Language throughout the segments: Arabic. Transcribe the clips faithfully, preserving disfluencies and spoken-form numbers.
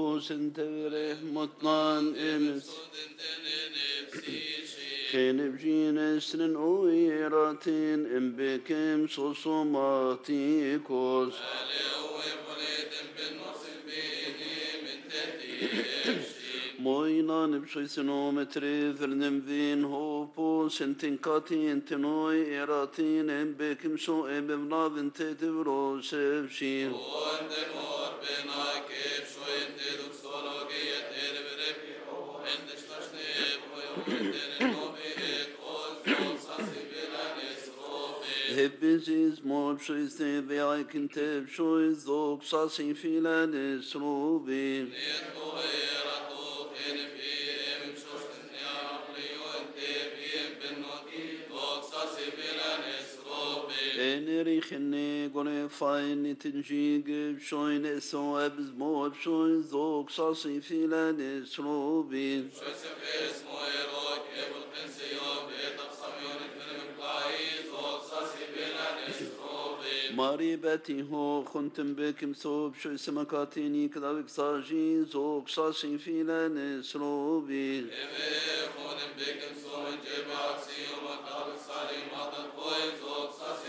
نفوس تبره مطنان امس خين بجين سن اويراتين ام بكم صصماتي كوز موينا نبشي سنومتري فرنم ذين هوبو سنتين قاتين تنوي إيراتين إن بكم سوء بمنا بنت تبرو سبشين وندن مور بنا كيف شوي انت دكسولوجية تير بريبي اندش تشنيب ويوندن النوبي اكوز وصاصي بلا نسروبي هبزيز مور بشي سنبي عيكن تبشوي ذوق صاصي فيلا نسروبي ليتوهي انري خني قولي فاين تنجيق بشوي نسو ابزمو بشوي ذوق صاصي في لا نسروبي شوي سفيس مويروك ابو القنسيوب تقسم يونت من مقلاعي ذوق صاصي في لا نسروبي ماريبتي هو خنتم بك مسوب شوي سمكاتيني كذاوك صاجي ذوق صاصي في لا نسروبي ابي خونم بك مسوب جيب عكسي ومكابك صالي ماضا قوي ذوق صاصي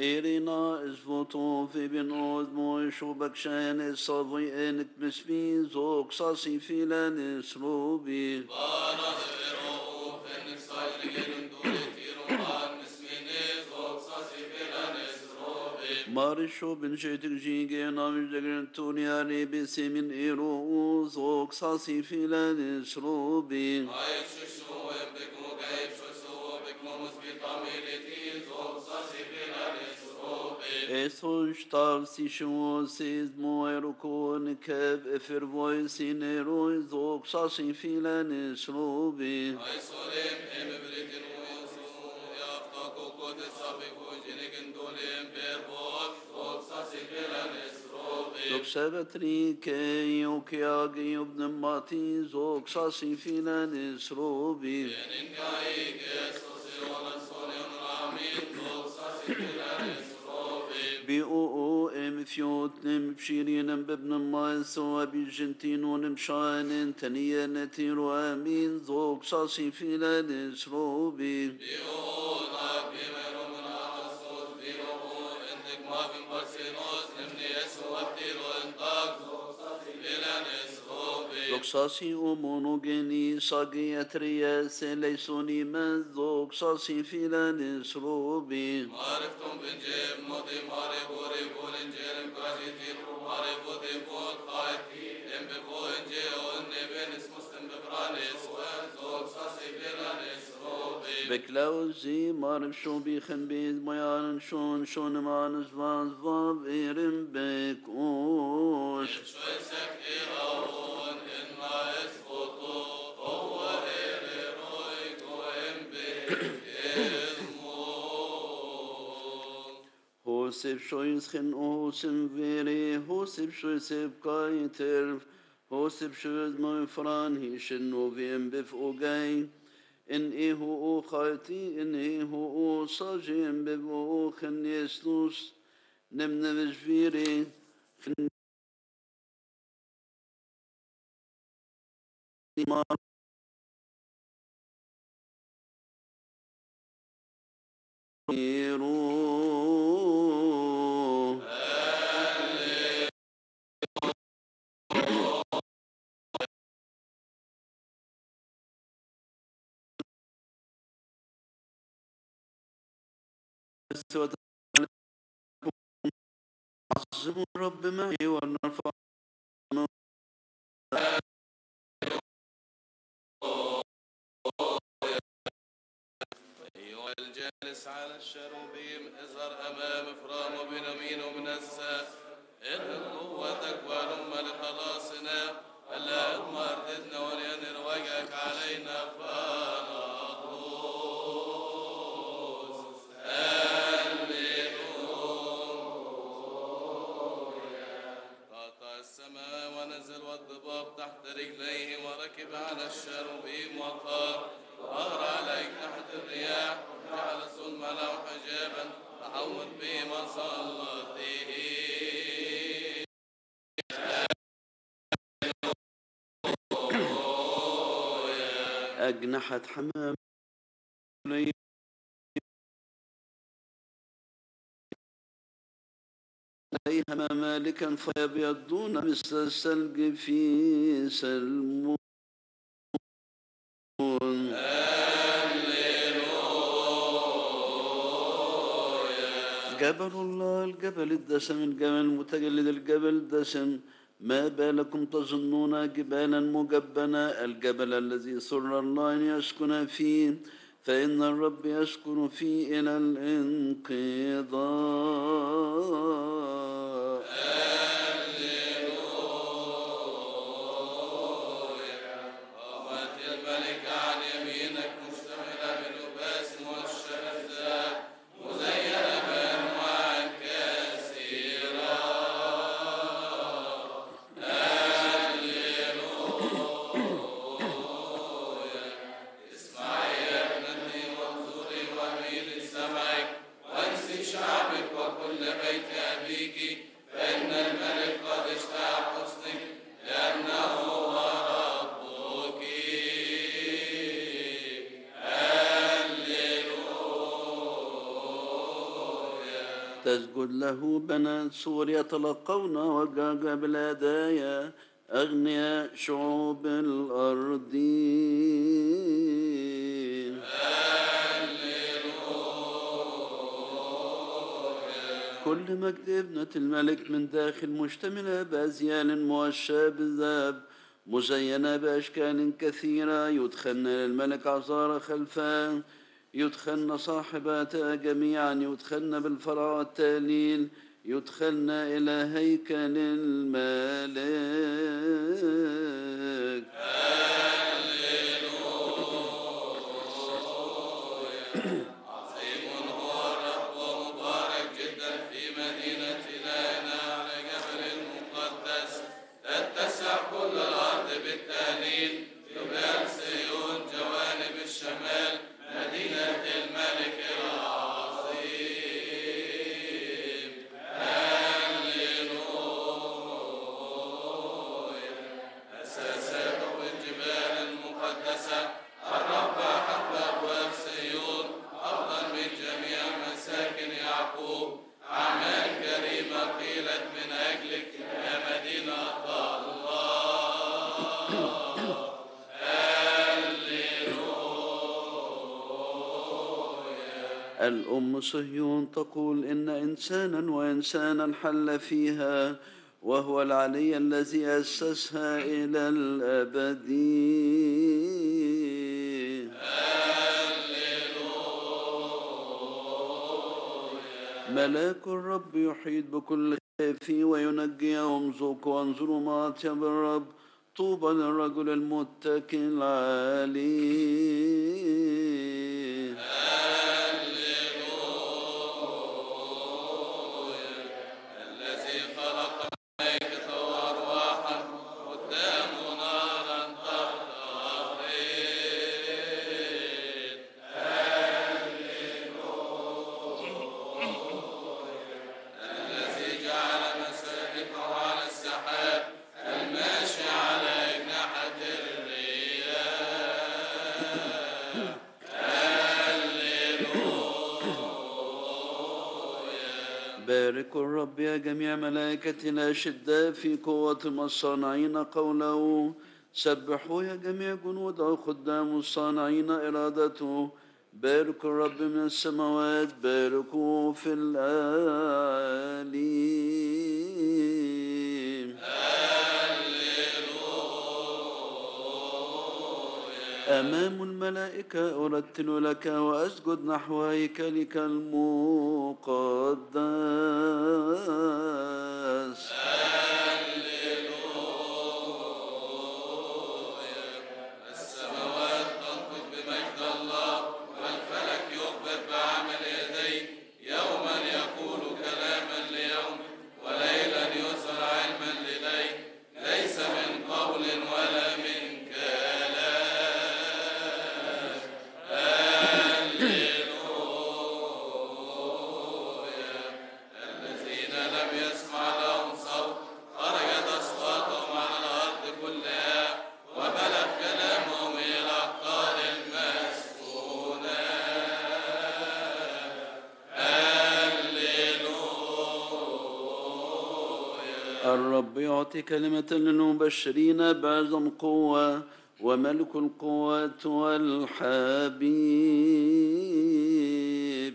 إيرينا إزفوتو في بن عود مويش وبكشان الصافي إنك مسبي ذوق صاصي في لا نسروبي بارد إيروه إنك صاجرين دولي تيروان مسميني ذوق صاصي في لا نسروبي مارشو بن شيتك جيجي نامج دقرن تونياري بسي من إيروه ذوق صاصي في لا نسروبي عايش شو بكمو قايب شو سو بكمو مسبي طاميلتي ذوق صاصي في لا اسوش تاغسي شمو سيز مويركون كب افروي سينيروي ذوق صاصي في لا نسروبي ايسوليم ام بريتن ويسو يافتاكو كود السابقو جنكن دوليم بيربوك ذوق صاصي في لا نسروبي ذوق سبتري كي وكياغي وبنماتي ذوق صاصي في لا نسروبي يننكاي كيسوسي ونسولي ونرامين ذوق صاصي في لا نسروبي بيقو ام فيوتنم بشيرينم بابن المايس وبالجنتين ونمشانن تنية نتير وامين ذوق صاصي في لا نسروبي بيقو ناكي ميرومنا عصوص بيقو انك ما في مبارسينوس نمني اسو ابتير وانطاق ذوق صاصي في لا نسروبي ذوق صاصي ومونوغيني صاقي اترياس ليسوني من ذوق صاصي في لا نسروبي معرفتم بنجيب مضي ماري بكلاوزي مارب شو بيخن بيد ميان شون شون مانز فاز فاب ايرم بكوش شوي سكي راون انما اسقطو هو ايري رويكو ام بيزمون هو سيب شوي سخن او سم فيري هو سيب شوي سيب كايتر هو سيب شوي زمو فران هيشنو فيم بفقوغاي إن إيه هو خالتي إن إيه هو صاجم ببو خن يسلوس نمنا بجفيري خن مار عظموا رب معي ونرفع أيها الجالس على الشروبيم اظهر أمام فرامه بين يمين ومنسى إن قوتك وعلم لخلاصنا ألا هم أرددنا ولأن رواجك علينا فانا تحت رجليه وركب على الشروبيم وطار طار على أجنحة الرياح جعل الظلم له حجابا تحوط به مصلاتيه. أجنحة حمام عليها مالكا فيبيضون مثل الثلج في سلمون. جبل الله الجبل الدسم الجبل المتجلد الجبل الدسم، ما بالكم تظنون جبالا مجبنا، الجبل الذي سر الله أن يسكن فيه، فإن الرب يسكن فيه إلى الانقضاء. تسجد له بنات سور يتلقون وجاج بالهدايا، أغنياء شعوب الأرض. كل مجد ابنة الملك من داخل مشتملة بأزيال موشاة بالذهب مزينة بأشكال كثيرة، يدخلن للملك عذارى خلفان، يدخلن صاحباتها جميعا، يدخلن بالفرع والتهليل، يدخلن إلى هيكل الملك. الأم صهيون تقول إن إنسانا وإنسانا حل فيها، وهو العلي الذي أسسها إلى الأبد. ملاك الرب يحيط بكل خائفين وينجيهم، ذوقوا وانظروا ما أطيب الرب، طوبى للرجل المتكئ العلي. بارك الرب يا جميع ملائكتنا شداء في قوة الصانعين قوله، سبحوا يا جميع جنوده خدام الصانعين إرادته. بارك الرب من السماوات، باركوا في الأعالي. أمام الملائكة أرتل لك وأسجد نحو هيكلك المقدس. Yes. الرب يعطي كلمة للمبشرين بعضا قوة وملك القوة والحبيب.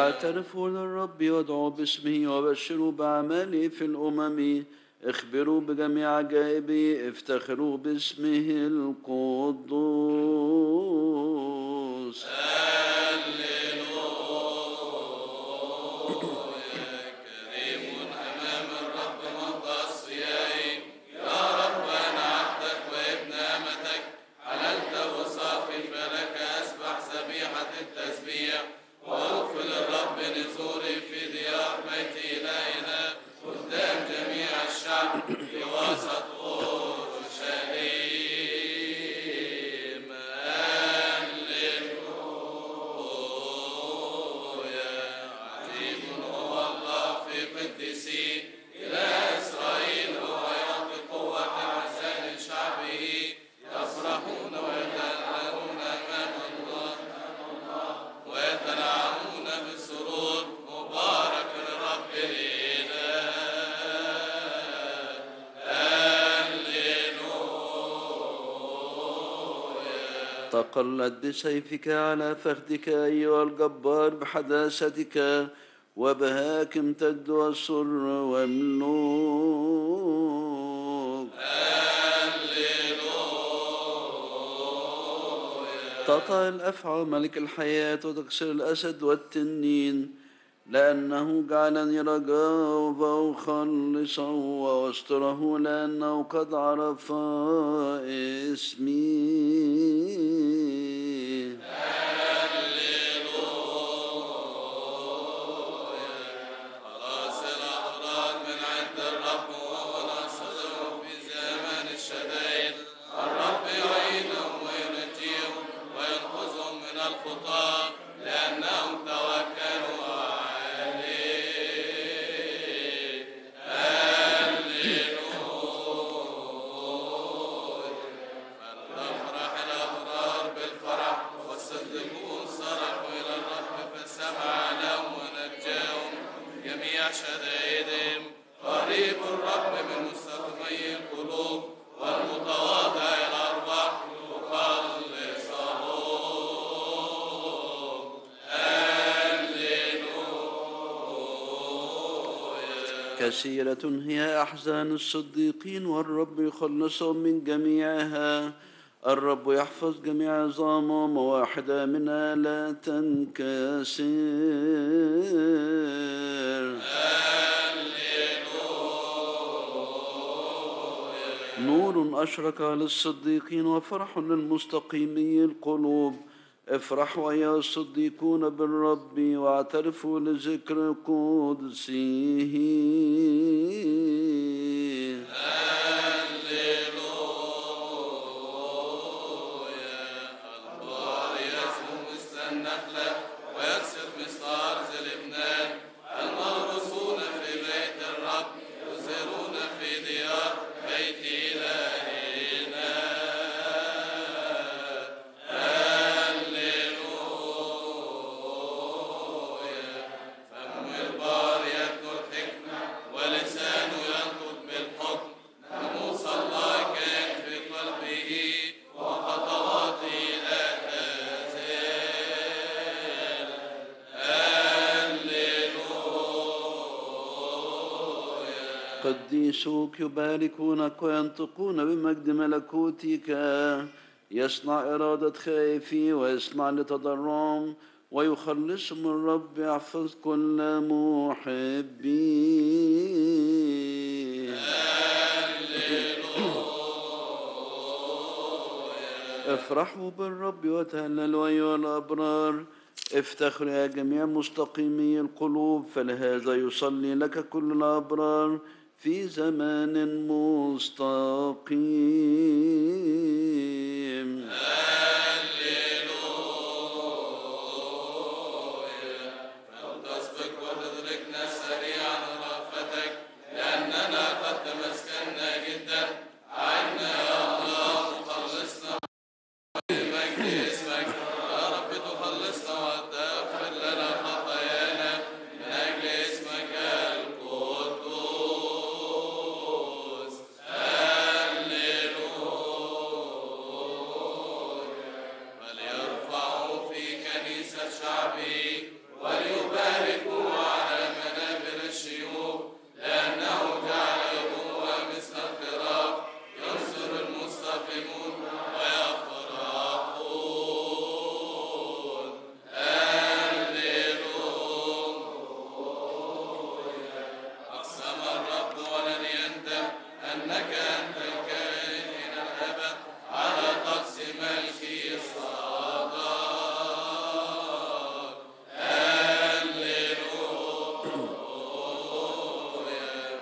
اعترفوا للرب وادعوا باسمه وبشروا بأعماله في الأمم، اخبروا بجميع عجائبه، افتخروا باسمه القدوس. تقلت بسيفك على فخذك أيها الجبار بحداثتك، وبهاك امتد والسر والملوك. تطأ الأفعى ملك الحياة وتكسر الأسد والتنين، لأنه جعلني رجاءه وأخلصه وأستره، لأنه قد عرف اسمي. خلاص الأغراض من عند الرب، وهو ناصرهم في زمان الشدائد. الرب يعينهم وينجيهم وينقذهم من الخطاة، لأنهم توكلوا. قريب الرب من مستقيمي القلوب والمتواضع الأرواح يخلصهم. هللويا. كثيرة هي أحزان الصديقين، والرب يخلصهم من جميعها. الرب يحفظ جميع عظامهم، واحدة منها لا تنكسر. نور أشرق للصديقين وفرح للمستقيمي القلوب. افرحوا أيها الصديقون بالرب، واعترفوا لذكر قدسه. قديسوك يباركونك وينطقون بمجد ملكوتك. يصنع إرادة خائفي ويصنع لتضرعهم، ويخلصهم الرب يحفظ كل محبي. افرحوا بالرب وتهللوا أيها الأبرار، افتخروا يا جميع مستقيمي القلوب، فلهذا يصلي لك كل الأبرار في زمان مستقيم. هللويا. فلتسبق وتدركنا سريعا رافتك، لأننا قد تمسكنا جدا. عنا يا الله تخلصنا بمجد اسمك. يا رب تخلصنا وتغفر لنا خطايانا.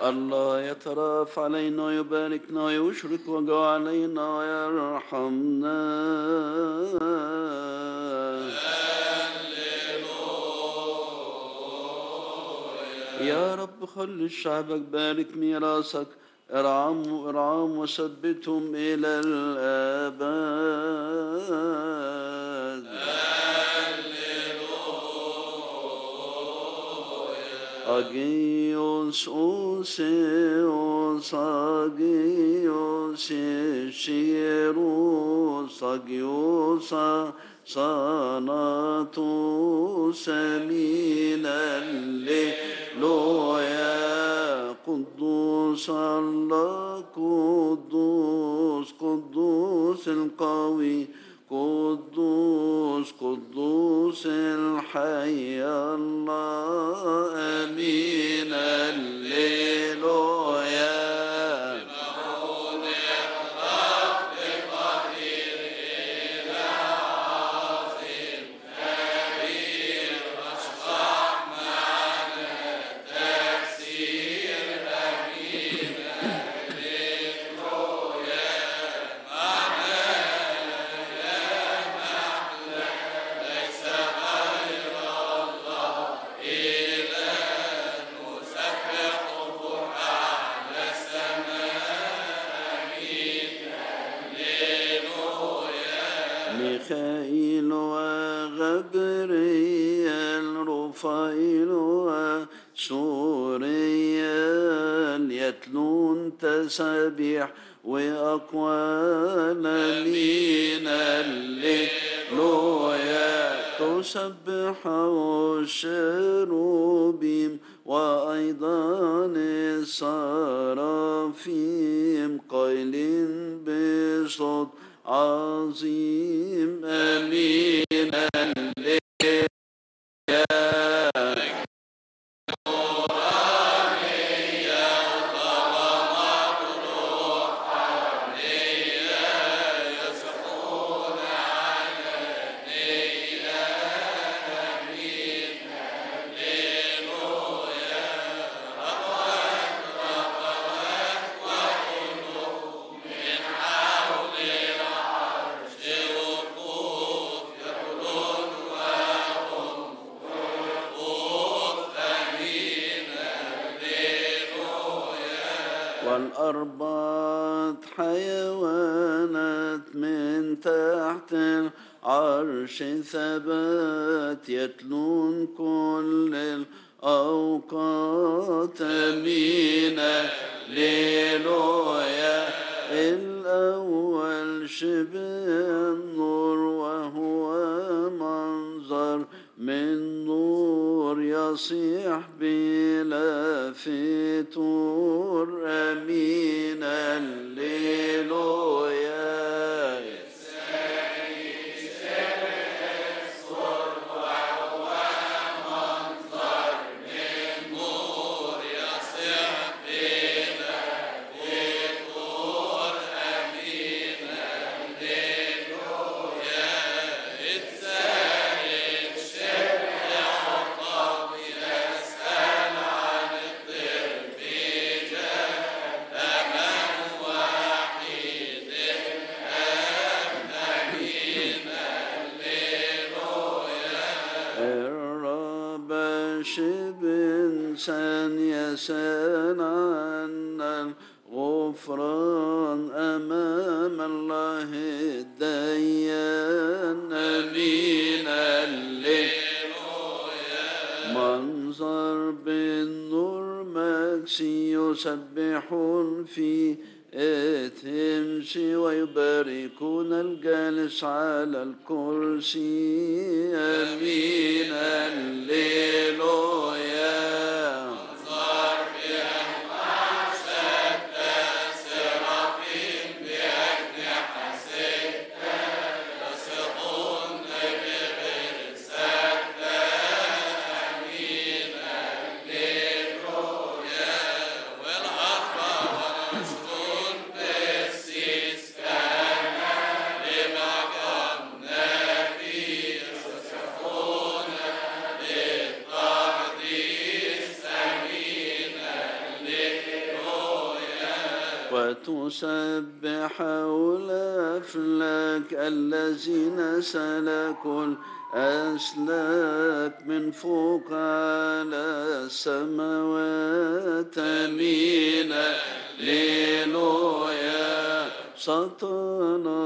الله يترافع علينا ويباركنا ويشرك وجع علينا ويرحمنا. يا رب خلي شعبك، بارك ميراثك، ارعم ارعم وثبتهم الى الابد. اجيوس اوسيوس اجيوس شيروس اجيوس صنعتو سمينا للويا. قدوس الله قدوس قدوس القوي قدوس قدوس الحي الله امين الليلويا. ميخائيل وغبريل رفائيل وسوريل يتلون تسبيح وأقوالا من الليلويا. تسبح الشروبيم وأيضا السرافيم قائل بصوت عظيم امين الليل. والأربعة حيوانات من تحت العرش ثبات يتلون كل الأوقات من الليلويا. الأول شبه النور وهو منظر من نور يصيح بلا فتور أمين الليلويا. إنسان يسأل عن الغفران أمام الله الديان أمين الليلويا. منظر بالنور مكسي يسبحون في التمسي ويباركون الجالس على الكرسي أمين الليلويا. وتسبح والأفلاك الذين سلكوا الأسلاك من فوق على السماوات من الليل سطنا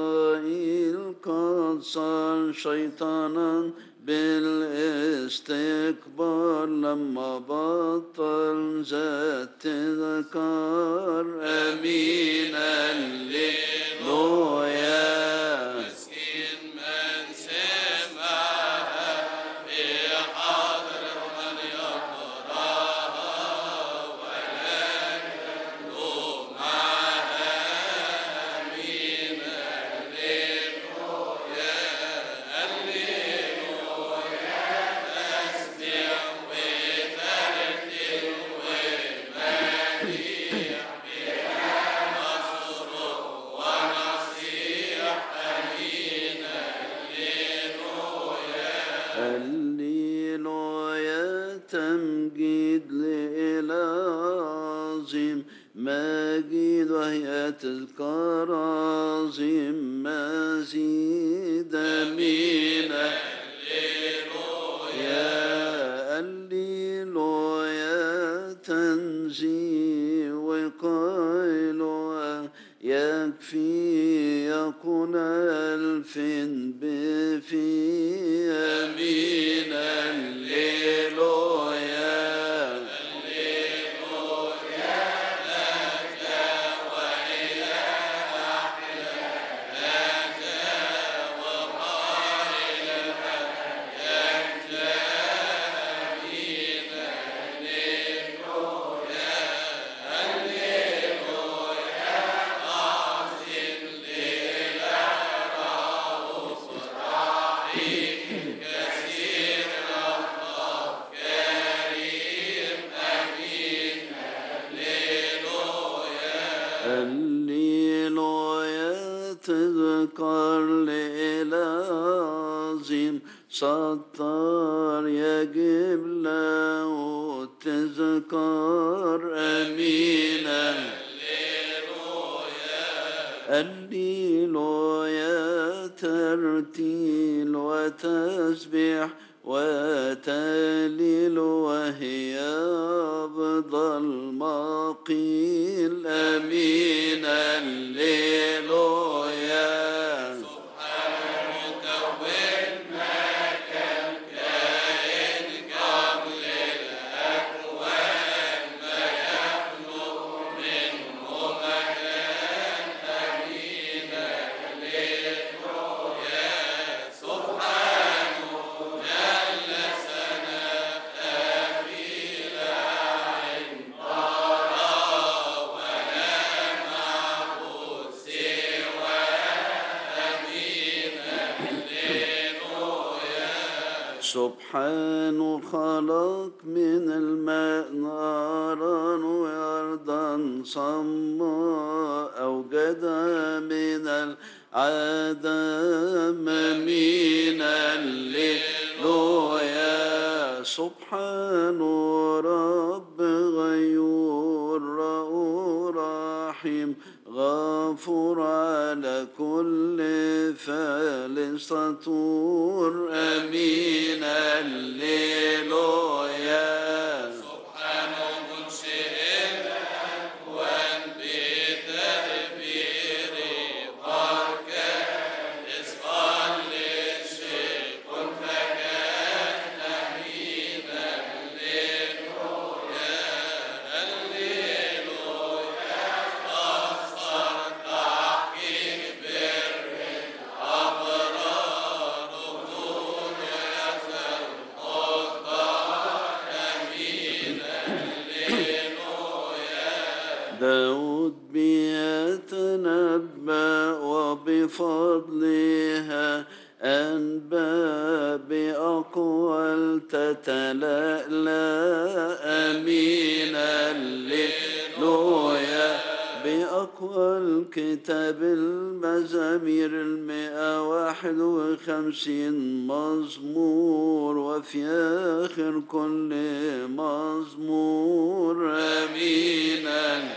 القصر شيطانا بالاستكبار لما بطل ذات ذكر أمين الليلويا مسكين من سمعها في حضر من يقراها ولا يدلو معها أمين الليلويا تمجيد لإله عظيم مجيد وهي تذكار عظيم مزيد أمين يا الليل يا تنزيه وقائل يكفي يكون ألف بفي أمين الليلويا الليلويا لك وإلى أحلامك وقائلها لك أمين الليلويا الليلويا الليل يتذكر لإله عظيم سطر يجب له التذكار أمين الليل يا ترتيل وتسبيح وتهليل وهي أفضل ما قيل أمين الليلويا سبحانك وإنك الكائن قبل الأكوان ما يخلق منه مكان أمين الليلويا سبحانه سبحان خلق من الماء نارا وأرضا صماء أوجد من العدم من الليلويا سبحان رب غيور رؤوف رحيم غفور على كل فعل ستور أمين الليلويا سبحان منشئ الأكوان بتدبير بركة إصغاء للشيء كن فكان أمين الليلويا الليلويا داود بيتنبأ وبفضلها أنبأ بأقوال تتلألأ أمين الليلويا بأقوال كتاب المزامير المئة واحد وخمسين مزمور وفي آخر كل مزمور أمين الليلويا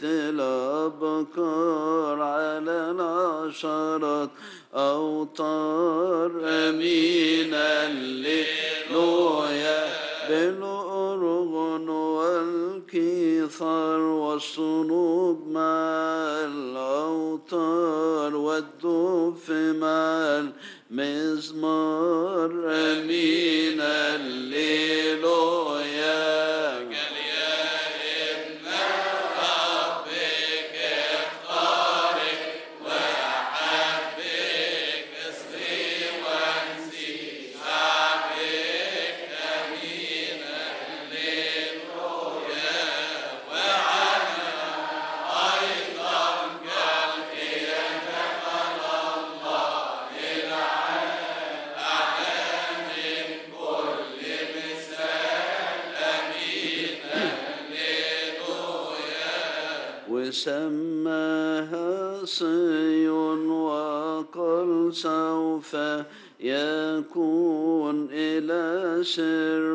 تلا بكر على العشرات أو طار أمينا للويا بالأرغن والكيثار والصنوب مع الأوتار والدف مع المزمار أمينا للويا سماها صي وقل سوف يكون إلى سر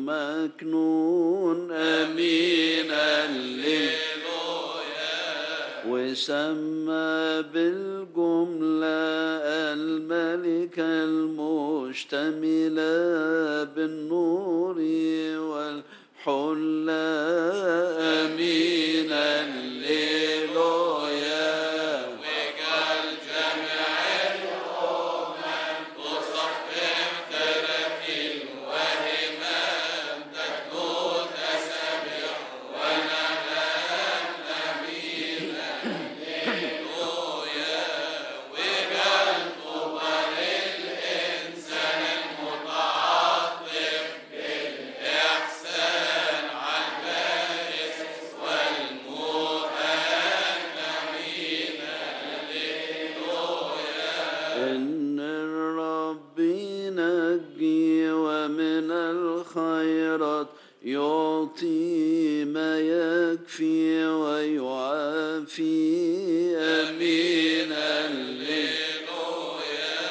مكنون أمينا للويا وسمى بالجملة الملك المشتملة بالنور والحلة أمينا يعطي ما يكفي ويعافي أمينا للويا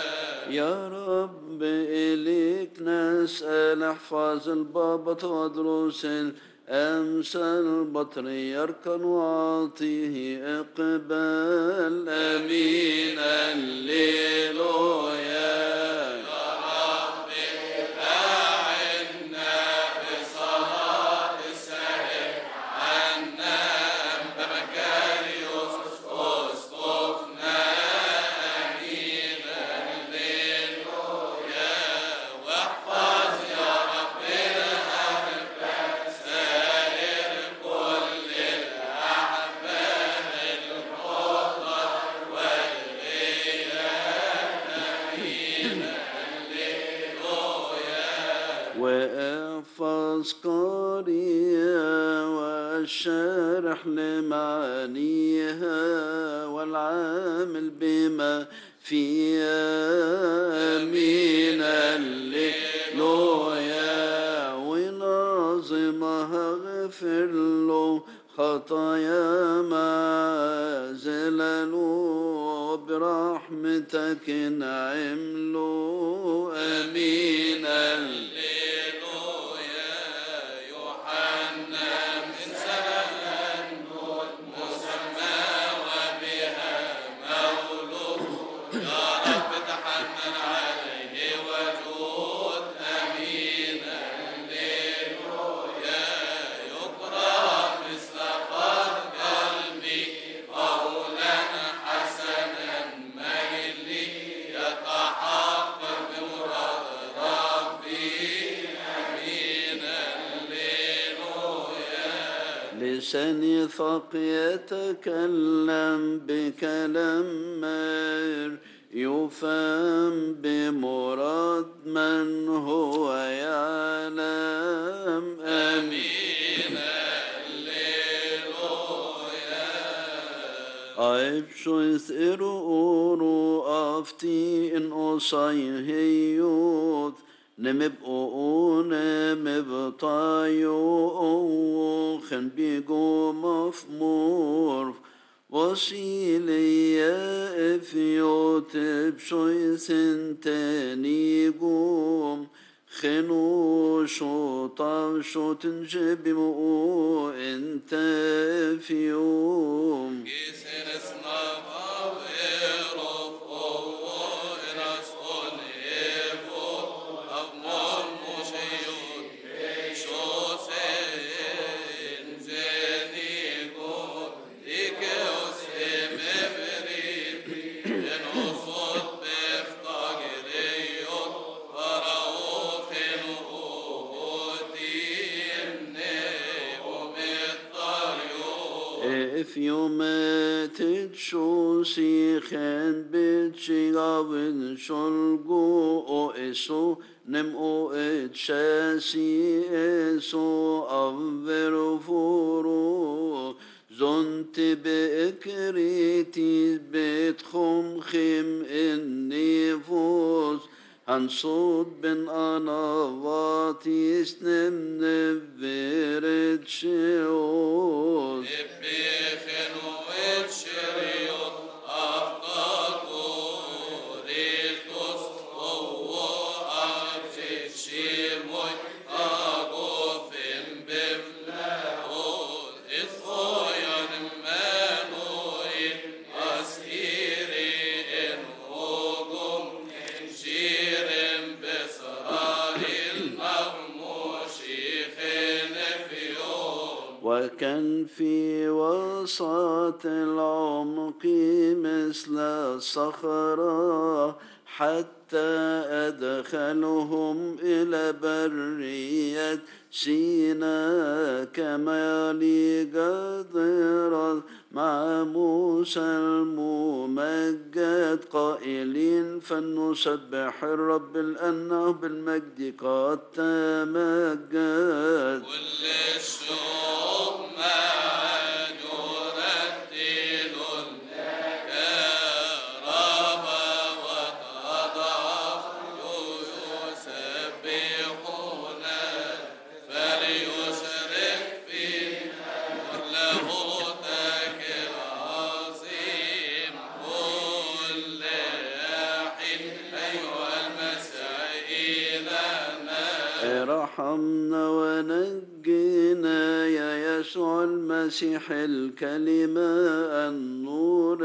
يا رب إليك نسأل احفظ البابا تدرس الأمثال بطريرك وعطيه إقبال أمينا للويا الشارح لمعانيها والعامل بما فيها أمينا للويا وناظمها اغفر له خطايا ما زللوا برحمتك انعم له أمينا للويا يوحنا لساني ثق يتكلم بكلام مار يفهم بمراد من هو يعلم أمينا للويا عيب سيثئر أورو أفتي إن أصيهيوت نمبقوا نمبطايو خن بيقو مفمور وصيلي افيوت بشوي سنتاني قوم خنو شو طا شو تنجب مو انت في يوم في يوم تشو سيخن بتشغابن شلقو او اسو نم او اتشاسي اسو افر فورو زنت بأكريتي بتخم خم النفوس هنصوت بن انا واتي اسنم نفرت شعوز وكان في وسط العمق مثل الصخرة حتى أدخلهم إلى برية سيناء كما لقدرت مع موسى الممجد قائلين فلنسبح الرب لأنه بالمجد قد تمجد رحمنا ونجينا يا يسوع المسيح الكلمة النور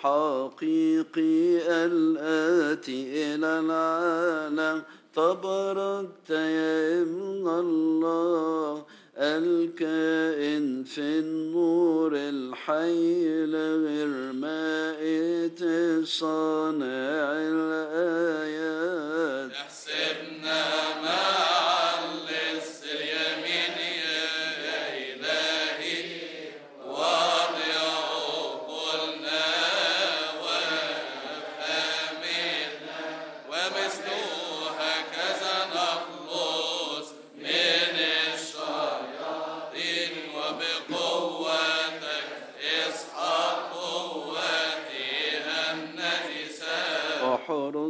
الحقيقي الآتي إلى العالم تباركت يا ابن الله الكائن في النور الحي لغير مائة صانع الآيات احسبنا ما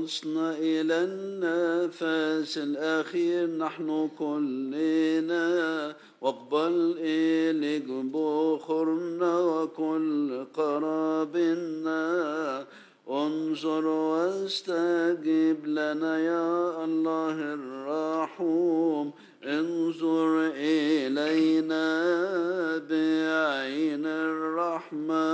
وصلنا إلى النفس الأخير نحن كلنا واقبل إليك بخورنا وكل قرابنا انظر واستجب لنا يا الله الرحوم انظر إلينا بعين الرحمة.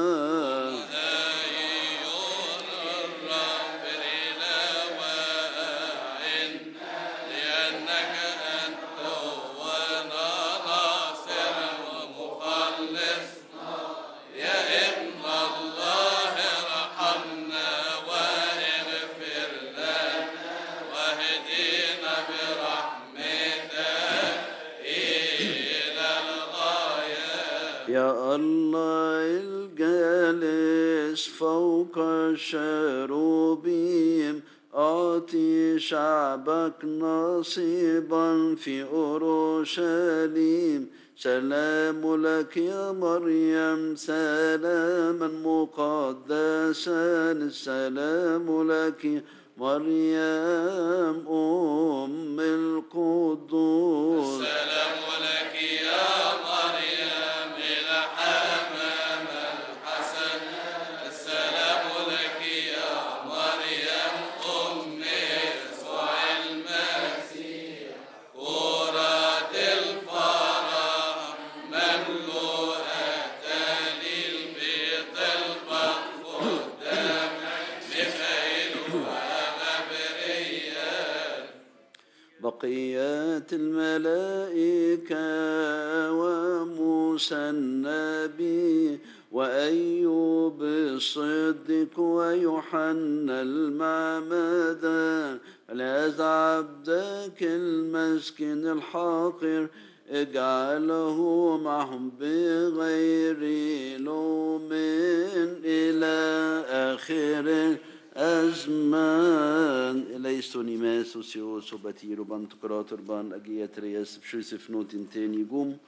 يا الله الجالس فوق الشروبيم أعطي شعبك نصيبا في أورشليم سلام لك يا مريم سلاما مقدسا السلام لك يا مريم أم القدوس السلام لك يا مريم بقيات الملائكة وموسى النبي وأيوب الصديق ويوحنا المعمدا فلهذا عبدك المسكين الحاقر اجعله معهم بغير لوم إلى آخر الأزمان. إليستوني ماس وسيوس وبتير وبنتقرات ربان أجيات رياس بشوسف نوتين تاني قوم.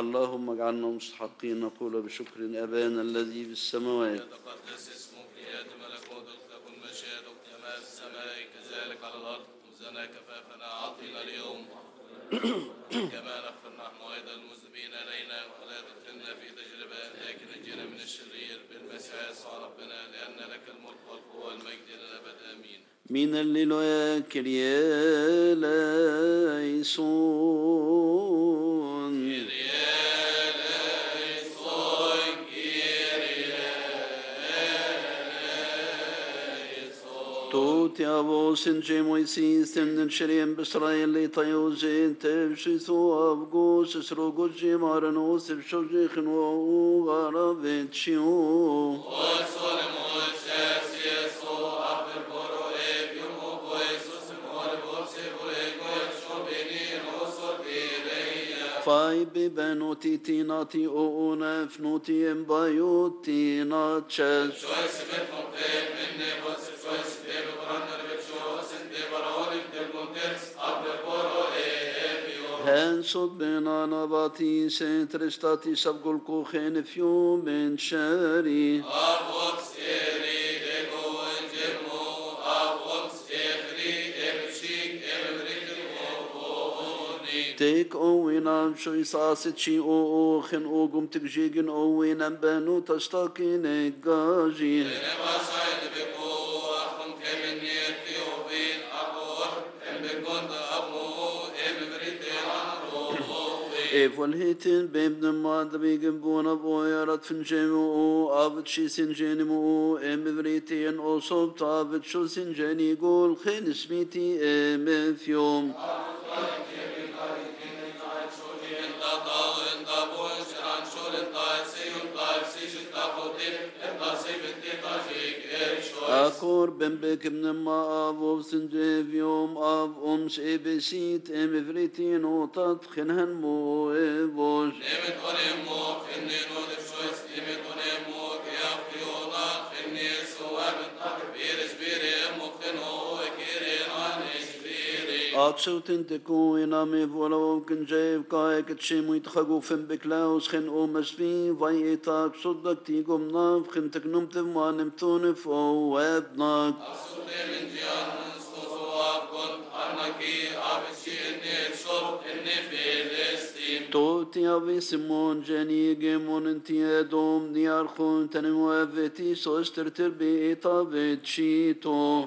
اللهم اجعلنا مستحقين نقول بشكر أبانا الذي في السماوات. يتقدس اسمك ليأتي ملكوتك، تكن مشيئتك كما في السماء كذلك على الأرض. خبزنا كفافنا أعطنا اليوم كما نغفر نحن أيضا المذنبين إلينا، ولا تدخلنا في تجربة لكن نجينا من الشرير بالمسيح يسوع ربنا، لأن لك الملك والقوة والمجد إلى الأبد آمين. من الليل كريا لا يسون يا بوسن جي مويسيس تمن شريم بإسرائيل ليطيوزين تمشي ثواب قوس سروقوس جي مارنوس بشوجي خنوو غربت شيو فاي ببنوتي تيناتي أونا فنوتي امبايوتي ناتشل هن صد بنا نباتي سنترستاتي سبقل كوخين في يوم من شاري أبوك سيري إبو انجمو أبوك سيري إبشيك إبريك الوغوني تيك أوينام شو يساست شي أوخن أوغم تكجيجن أوينام بانو تشتاكين إقاجين لنما سعيد بكو أخن كمني أتيوبين أبوك أمبكوند أبو إفولهتن بيمن مادبيجن بونا بويرات فنجمو أبتشي سنجنمو إمبريتين أصوبت أبتشو سنجني قول خين اسميتي إم في يوم أكور بمبك منما أبو سنجي في يوم أب أمش إبسيت إم فريتين وتدخن هنمو إبوش إمتون إمو خني نودف شويس إمتون إمو كياف كيونا خني سوار من تحبير شبيري إمو خنو إكيري ناني شبيري أكشو تنتكو إنامي فولو كنجيب كايك تشيمو يتخقو فنبك لاوس خن أمش في فاي إتاك صدك تيقوم ناف خنتك نمتف ما نمتون فو وابناك أكسوتي من جيان توتي أبي سمون جاني جيمون انتي أدوم ديارخون تنوافيتي سوستر تربي طابت شيتو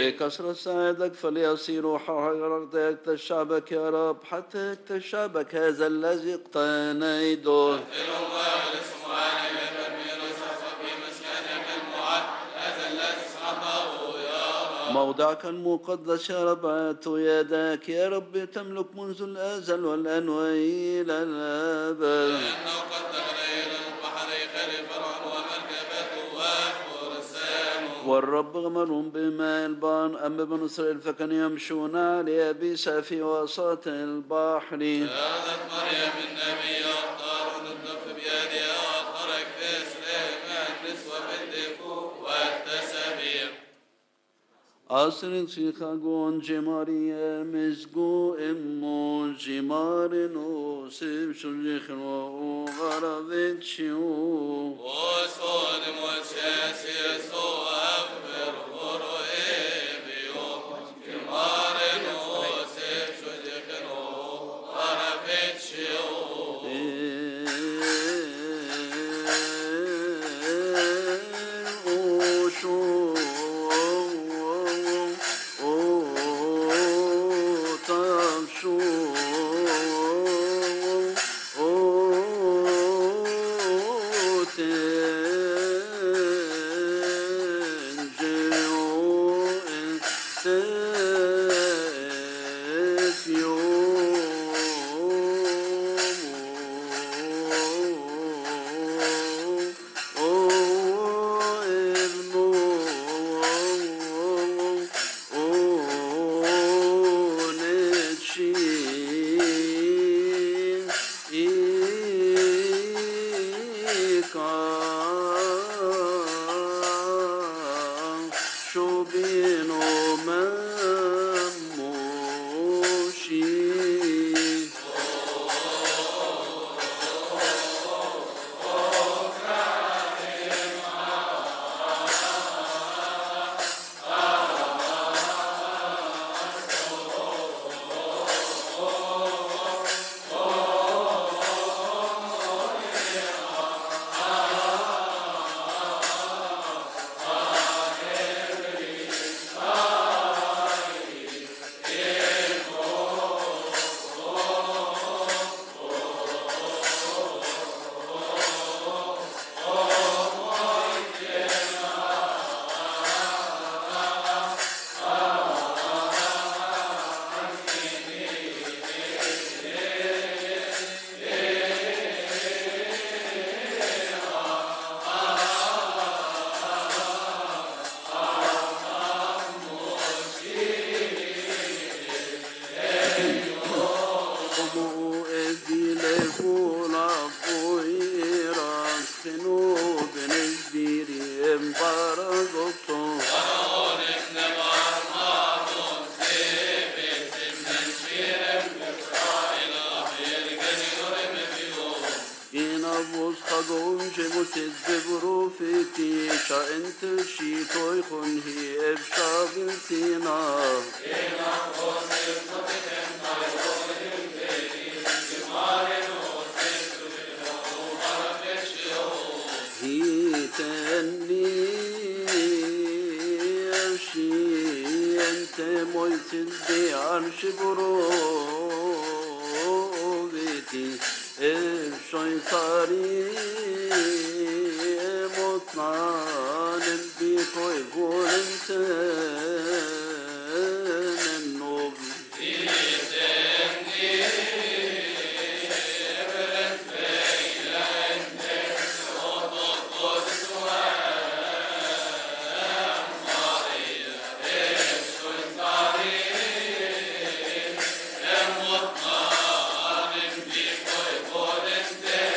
بكسر سعادك فليصير حرارتك تشعبك يا رب حتى تشعبك هذا الذي اقتنيته موضعك المقدس يا رب أعت يداك يا رب تملك منذ الأزل والآن وإلى الأبد لأنه قد تغير البحر خلف فرعون ومركبته ورسامه والرب غمرهم بماء البحر أما بنو إسرائيل فكانوا يمشون عليه بيسا في وسط البحر فأخذت مريم النبي أخطار النطف بيدها وخرج كسره مع النسوة بالدفوع والتسابيع أسرق سيخاقون جمارية مزقو إمو جمارنو سبشو جخنو غربت شيو وصول مشاسي سوء أبر غرو إبيو جمارنو سبشو جخنو غربت شيو الزبر في تيشا انت شي توي خون هي ابشا بن سينا هي تاني ابشي انت مويسن دي عرش برو بيتي ابشا صاري مطنان بيك ويقول انسان النوب في سني بلد بيلا الناس وتطلق سواء صارية بيشو صارية مطنان بيك ويقول انسان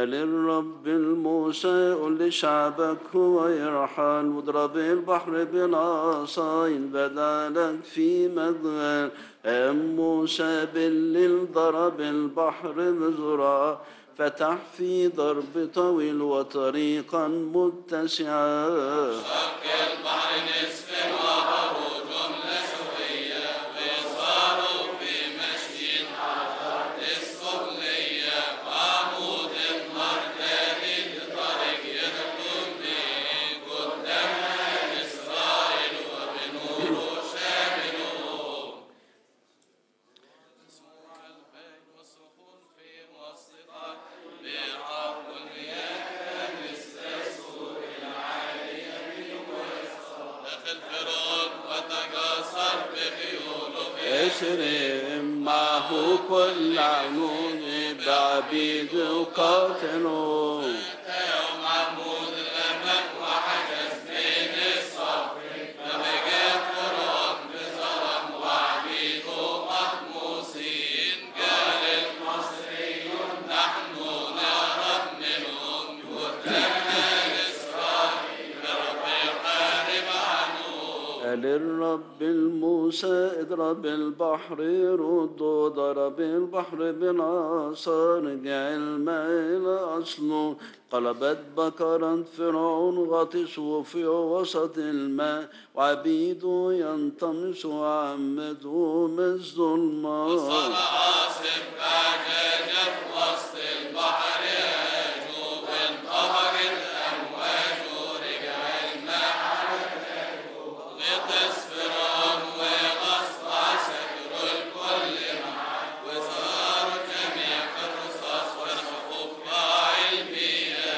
للرب الموسى قل شعبك هو يرحل واضرب البحر بالعصا بدا لك في مدغل أم موسى بالليل ضرب البحر مزرعة فتح في ضرب طويل وطريقا متسعا شق البحر نصف النهر وجملة سوية وصاروا في مشي على السفلية بعمود النهر تاني طريق يدخلون به قدامها إسرائيل وبنور شاملهم سور البيت والسفن في وسطها اسرم معه كل عنون بعبيد وقاتلوا يوم عمود الأمل وحجز بين الصف لما جاء فرعون بظلم وعبيده مطموسين قال المصريون نحن نهرب منهم يهدمها لإسرائيل رب يقارب عنهم قال الرب الموسى اضرب البحر ردوا ضرب البحر بالعصا رجع الماء إلى أصله قلبت بكرة فرعون غطس وفي وسط الماء وعبيده ينطمس وعمده من الظلمة وصل عاصف بعجاجة وسط البحر هاجوا بالقهر الأمواج رجع الماء عجاجه غطس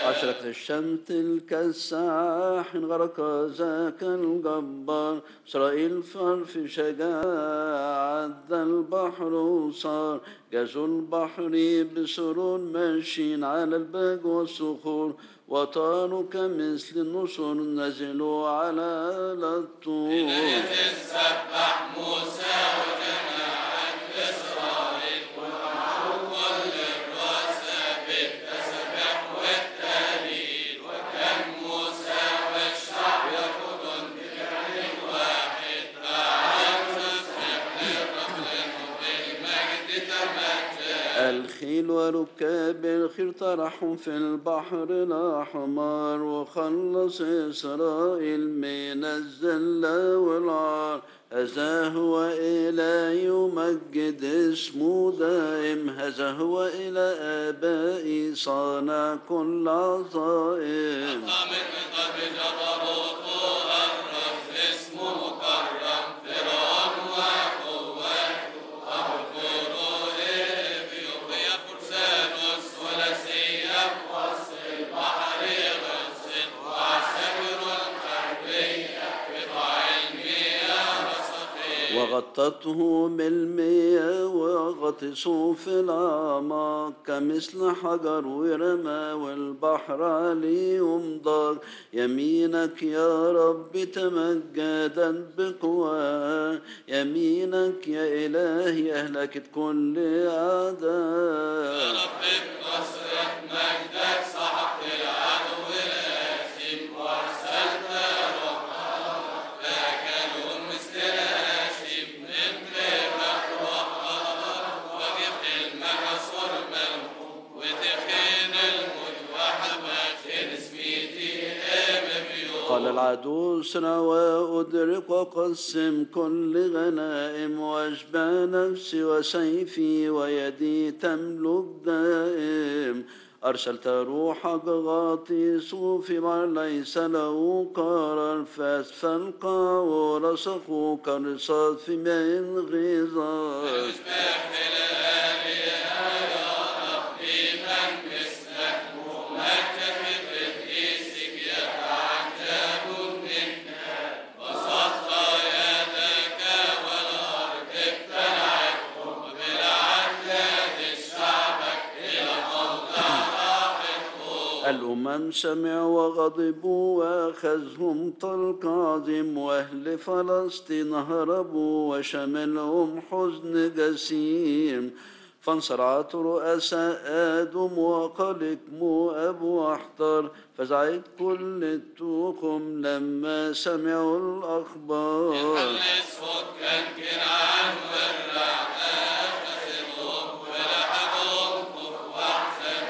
أشرقت الشمس تلك الساعة حين غرق ذاك الجبار إسرائيل فر في شجاعة عدى البحر وصار جازوا البحر بسرور ماشيين على الباج والصخور وطاروا كمثل النسور نزلوا على الطور إليه تسبح موسى وجماعة إسرائيل ومعه كل الرؤساء بالتسبيح الخيل وركاب الخيل طرحهم في البحر الأحمر وخلص إسرائيل من الذلة والعار هذا هو إلهي يمجد اسمه دائم هذا هو إلى آبائي صانع كل عظائم غطته بالمياه وغطسوا في الأعماق كمثل حجر ورمى والبحر عليهم ضاق. يمينك يا رب تمجدت بقواها، يمينك يا إلهي أهلكت كل أعداء. يا رب بكثرة مجدك سحقت العدو الآثم وأرسلت قال العدو اسرع وأدرك وقسم كل غنائم واشبع نفسي وسيفي ويدي تملك دائم. أرسلت روحك غاطيس في من ليس له قرار فأسفل قاعوا رسخوا كالرصاص في ماء غيظان. الأمم سمعوا وغضبوا وأخذهم طلق عظيم، وأهل فلسطين هربوا وشملهم حزن جسيم. فانصرعت رؤساء آدم وقلقم أبو أحتر، فزعت كل التوقم لما سمعوا الأخبار. يخلص فكا كنعان والرعاء أخذهم ولحقهم وأحسن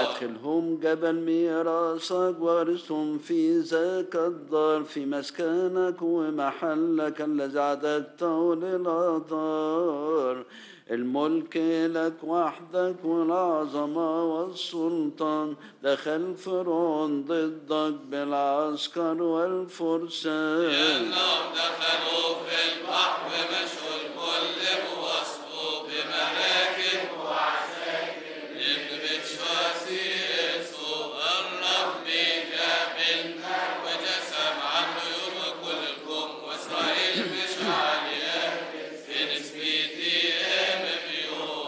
أدخلهم جبل ميراثك وارثهم في ذاك الدار، في مسكنك ومحلك الذي اعددته للأدار. الملك لك وحدك والعظمة والسلطان، دخل فرعون ضدك بالعسكر والفرسان. لأنهم دخلوا في البحر ومشوا الكل ووصلوا بمراكب وعساكر لبنت شواسيل.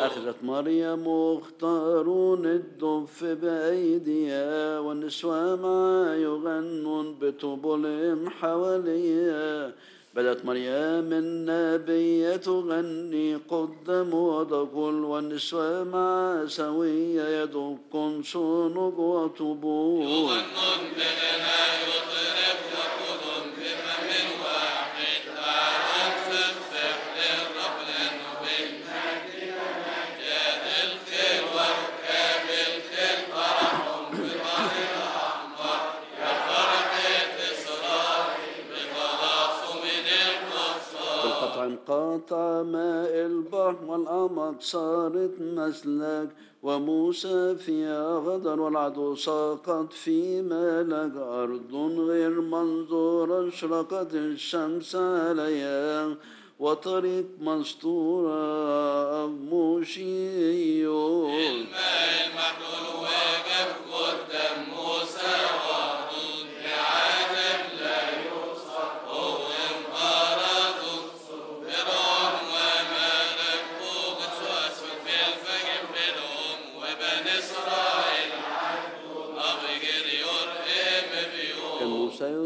أخذت مريم واختارون الدف بأيديها، والنسوة معا يغنون بطبلهم حواليها. بدت مريم النبية تغني قدام وتقول والنسوة معا سوية يدكن شنق وطبول. يغنون بغنى يطرب يقولون بفم واحد تعالى تسبح للرب لأنه بالمجد انقطع ماء البحر والأعماق صارت مسلك. وموسى فيها غدر والعدو ساقط في مالك. أرض غير منظورة أشرقت الشمس عليها، وطريق مسطورة مشيون. الماء المحلول واقف قدام موسى وعدود لعالم لا يوصف وهم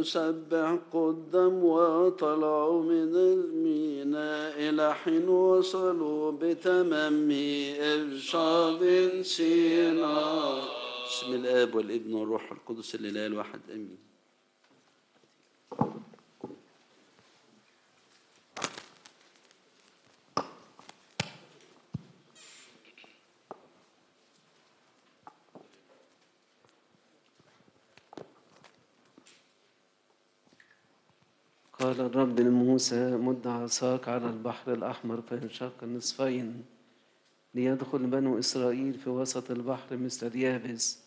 سيسبح قدام وطلعوا من الميناء إلى حين وصلوا بتمام إرشاد سيناء. بسم الآب والابن والروح القدس الإله الواحد آمين. قال الرب لموسى مد عصاك على البحر الأحمر فانشق نصفين ليدخل بنو إسرائيل في وسط البحر مثل اليابس،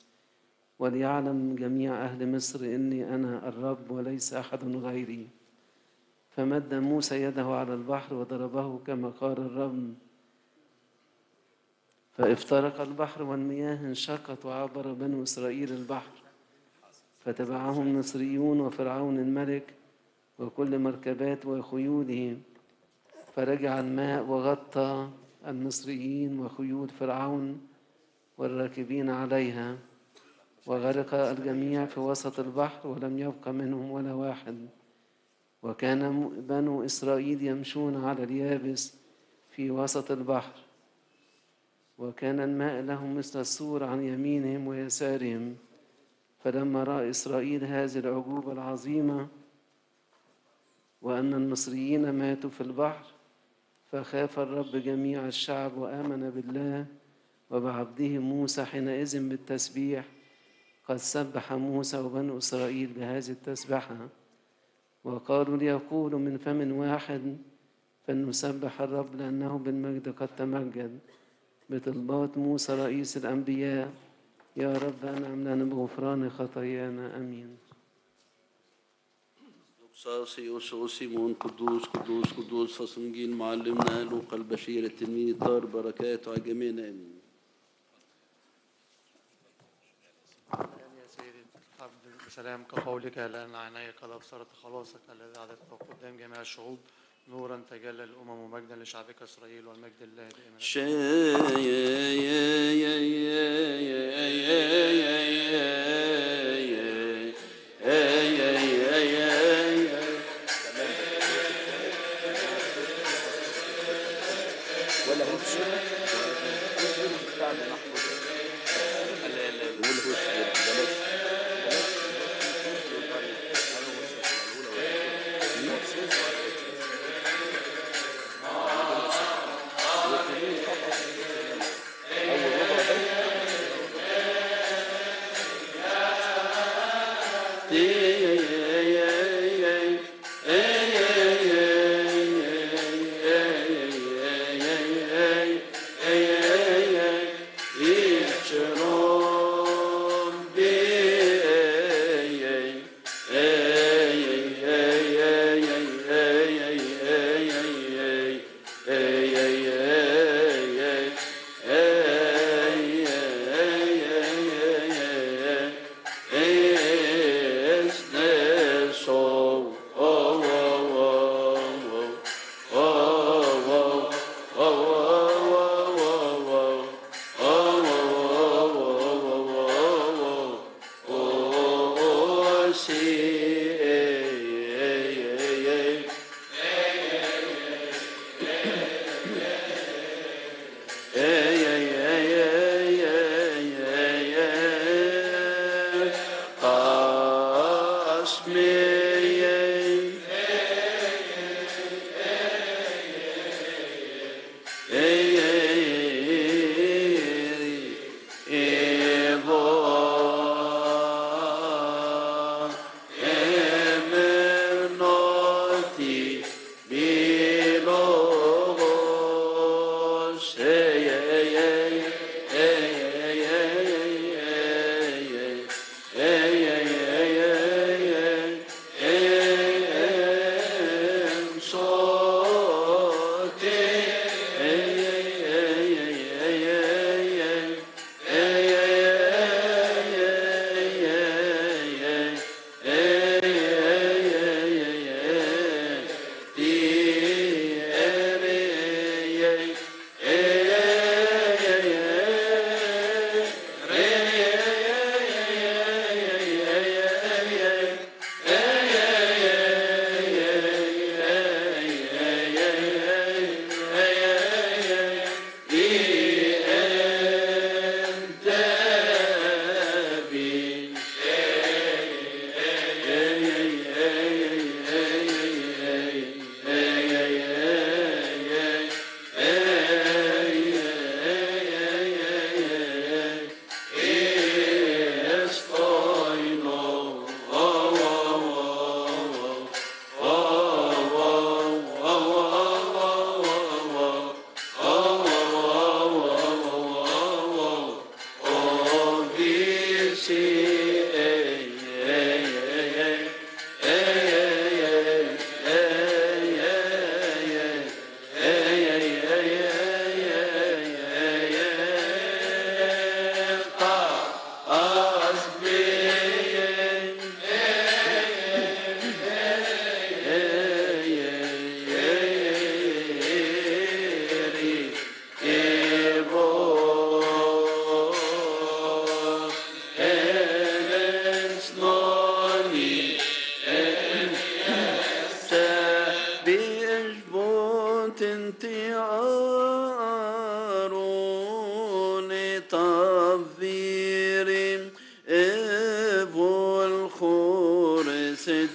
وليعلم جميع أهل مصر إني أنا الرب وليس أحد غيري. فمد موسى يده على البحر وضربه كما قال الرب، فافترق البحر والمياه انشقت وعبر بنو إسرائيل البحر، فتبعهم مصريون وفرعون الملك وكل مركبات وخيوله، فرجع الماء وغطى المصريين وخيول فرعون والراكبين عليها، وغرق الجميع في وسط البحر ولم يبق منهم ولا واحد. وكان بنو إسرائيل يمشون على اليابس في وسط البحر، وكان الماء لهم مثل السور عن يمينهم ويسارهم. فلما رأى إسرائيل هذه العجوبة العظيمة وأن المصريين ماتوا في البحر، فخاف الرب جميع الشعب وآمن بالله وبعبده موسى حينئذ بالتسبيح. قد سبح موسى وبنو إسرائيل بهذه التسبحة، وقالوا ليقولوا من فم واحد فلنسبح الرب لأنه بالمجد قد تمجد. بطلبات موسى رئيس الأنبياء: يا رب أنعم لنا بغفران خطايانا، أمين. قصاصي وسيمون قدوس قدوس قدوس فصمجين معلمنا لوقا البشير التلميذ، دار بركاته على جميعنا، أمين. سلام كقولك، لأن عينيك قد أبصرت خلاصك الذي عددته قدام جميع الشعوب، نورا تجلى الأمم ومجدا لشعبك إسرائيل، والمجد الله دائما.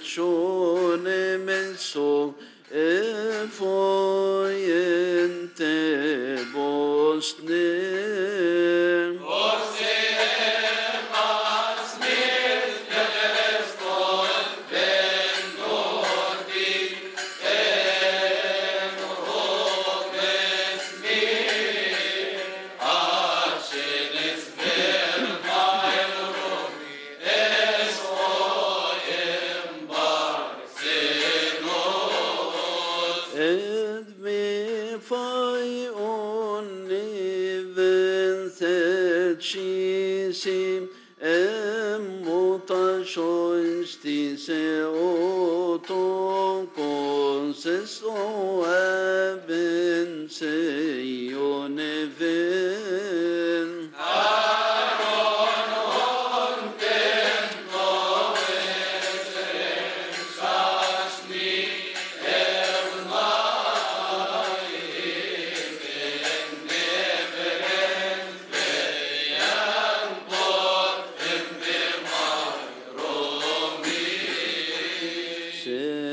تشوني من سوق إفوين تبوسني بوسني قاسني تلسطن بن دوردي تنهوك بسمي أرشلس بالقائل رومي إسوين بارسينوس إدمي فاي أوني بنثت شيسي Εμμουτασόιστη σε οτοκόνσες ο αβεν σε ιονεβεν. Oh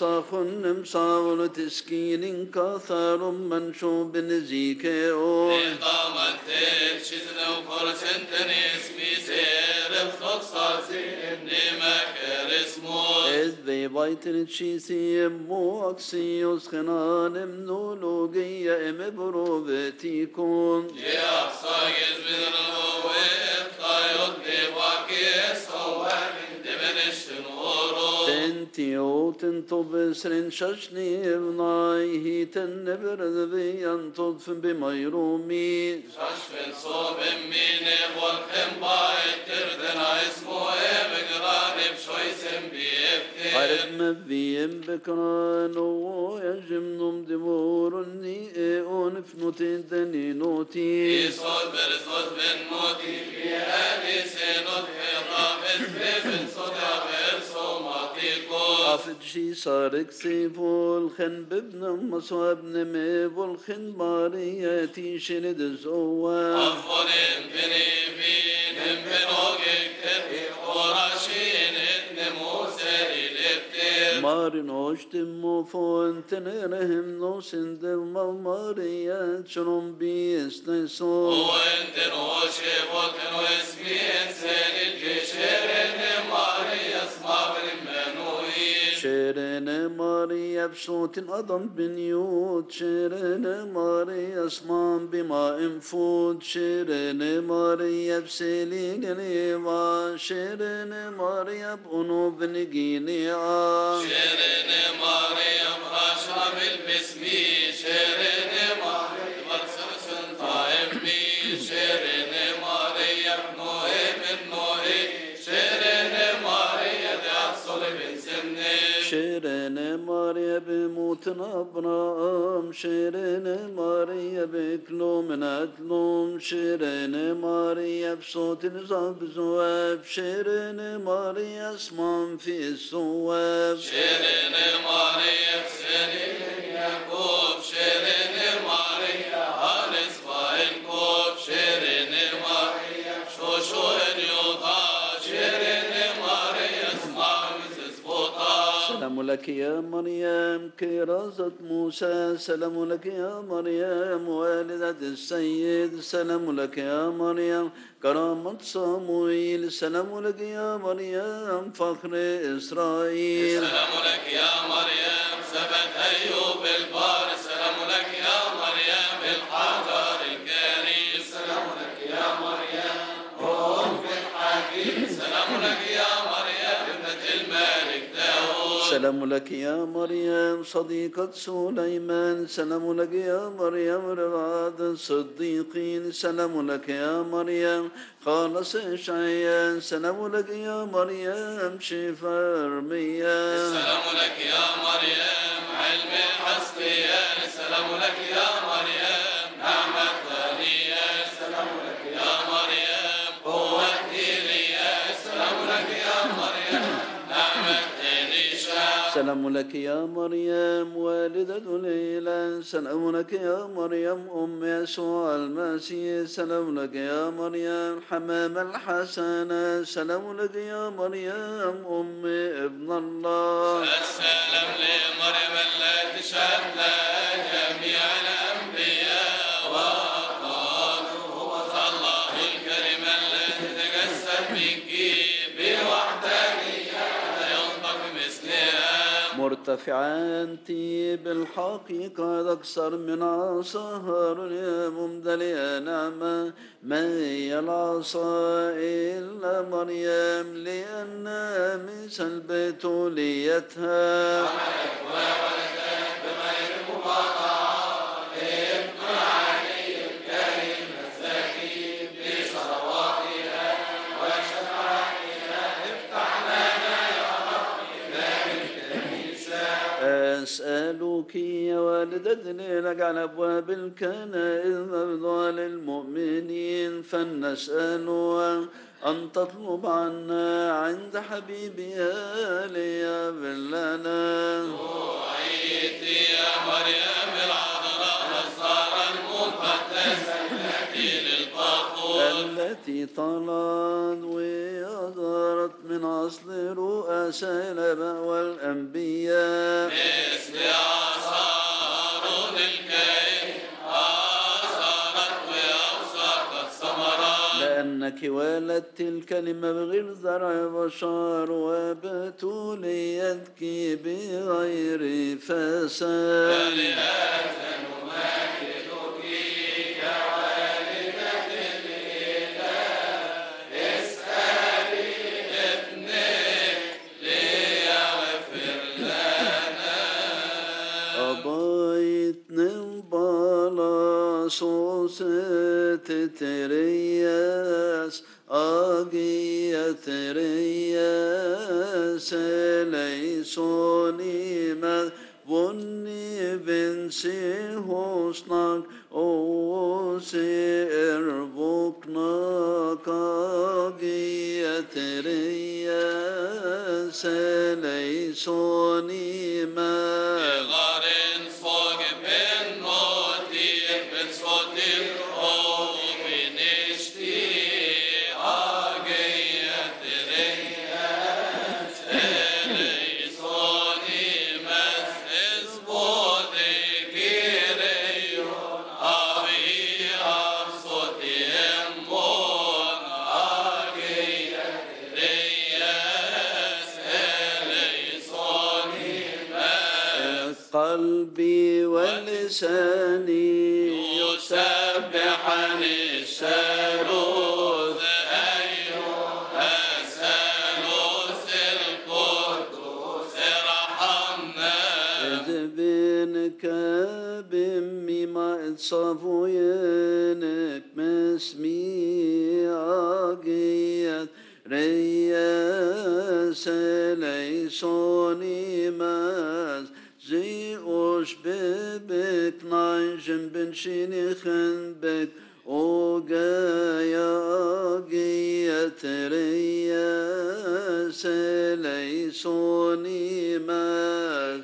صاف نمصا ولتسكين كثار منشوب نزيكه قامت شذنا وفرسن تنس بيسير الخصاصي إنما كرسمون إذ بيبايت الشيسي مو أكسي يسخنان منولوجية مبروبتيكون يا صايز من الهوية طايق دباكي صوان تيوتن تبصرن ششني بنايه تنبرز بين تطف بميرومي ششفن صوب ميني والحم بايتردن اسمه بقران بشويس بيبتي عرب مبين بكران ويجم نمدمور النئي ونفنو تدني نوتي يصول برزوز بن موتي بيهاني سينوت حرافز بيبن صدع غير صوماتيكو أفجي صارك سيفو الخن ببن مصو ابن ميبو الخن بارياتي شرد الزوان أفضلين بني بين هم بنوغيك ترهي قراشين اتن موسى الابتر مارن عشتم وفون تنرهم نوسن دلما ماريات شنون بيستيسون وانتن وشيب وطن واسمي انسان الجيشير ان ماريات ما شيرنا ماريا بصوت أضم بنيوت شيرنا ماريا أصنام بماء مفوت شيرنا ماريا بسيلين نيما شيرنا ماريا بقنوب نقينيعا شيرنا ماريا براشا بالبسمي شيرنا ماريا برسرسن طائم بي شيرنا ماريا بنوهي بالنوهي شيرنا ماريا دعصل بن سمني شيرنا ماريا بموتنا بنام شيرنا ماريا بكلو من أدلوم شيرنا ماريا بصوت نزاب زواب شيرنا ماريا اسمام في الصواب شيرنا ماريا بسنين يعقوب شيرنا ماريا هارس فاينكوب شيرنا ماريا شوشو اليوطا شيرنا ماريا اسمام سلام لك يا مريم كرازة موسى سلام لك يا مريم والدة السيد سلام لك يا مريم كرامة صموئيل سلام لك يا مريم فخر إسرائيل سلام لك يا مريم سبت أيوب البار سلام لك يا مريم الحجر الكريم سلام لك يا مريم أم الحكيم سلام لك يا مريم ابنة الملك داود سلام لك يا مريم صديقة سليمان سلام لك يا مريم رعاة الصديقين سلام لك يا مريم خالص الشعيان سلام لك يا مريم شفاء رميان سلام لك يا مريم علم الحسقيان سلام لك يا مريم نعمة غنيان سلام لك يا مريم قوة إليان سلام لك يا مريم نعمة سلام لك يا مريم والدة ليلى سلام لك يا مريم أم يسوع المسيح سلام لك يا مريم حمام الحسنة سلام لك يا مريم أم ابن الله السلام لمريم التي شهد لها جميع الأنبياء وأقامه وصلى الله الكريم الذي تجسد منك بوحدانية ينطق مثلها مرتفعان تيب الحقيقة قد أكثر من عصاها يا ممدليا نعمة ما هي العصا إلا مريم لأنها من سلب طوليتها عملت وولدت بغير مقاطعة ابن علي الكريم الزكي بصلواتها وشفاعتها افتح لنا أسألك يا والدتنا لجعل أبواب الكنائس مفتوحة للمؤمنين فلنسألها أن تطلب عنا عند حبيبها ليغفر لنا دعيتي يا مريم العذراء الزهراء المقدسة التي للطاغوت التي طلعت وأظهرت من أصل رؤساء الآباء والأنبياء مثل أعصار الكريم أعصارت وأوصرت الثمرات لأنك ولدت الكلمة بغير زرع بشر وبتوليتك بغير فساد تترياس أغية ترياس ليسوني مذبني بنسي حسنك أو سير بكنك أغية ترياس ليسوني مذبني قلبي ولساني يسبحني الثالوث أيها الثالوث القدوس ارحمنا إذ بينك بأمي ما اتصفوا ينك مسمي عقيت رياس ليسوني ماس زي أوش ببك نايجن بنشيني خنبك أوغايا قية رياس ليسوني مال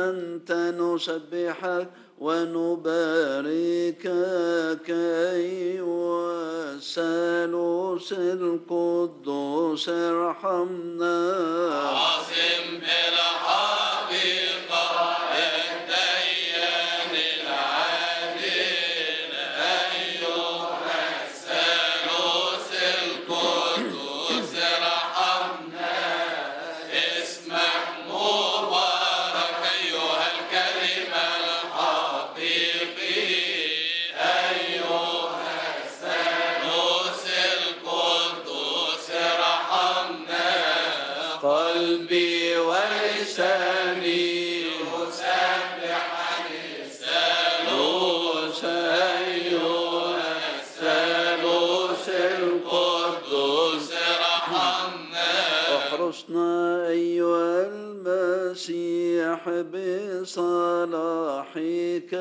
نسبحك ونباركك أيها الثالوث القدوس ارحمنا عاصم بالحقيقة الديان العادل أيها الثالوث القدوس قلبي ولساني مسبحا لسانه سيدنا الثالوث القدوس ارحمنا. احرسنا ايها المسيح بصلاحك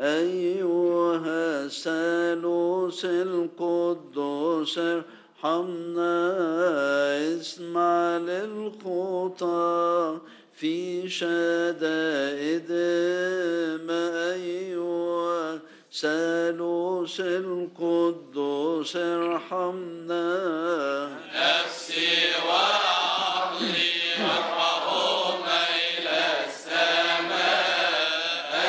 ايها الثالوث القدوس ارحمنا. اسمع للخطى في شدائدهم أيها الثالوث القدوس ارحمنا. نفسي وعقلي ارفعهما إلى السماء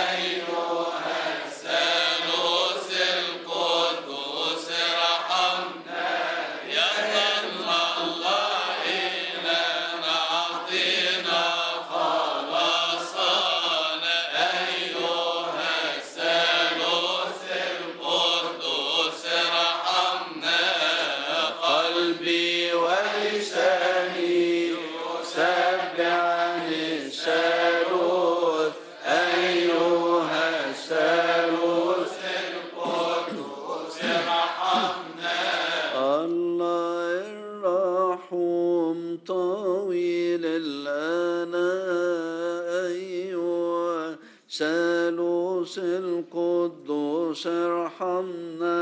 أيها الثالوث القدوس ارحمنا. الثالوث القدوس ارحمنا.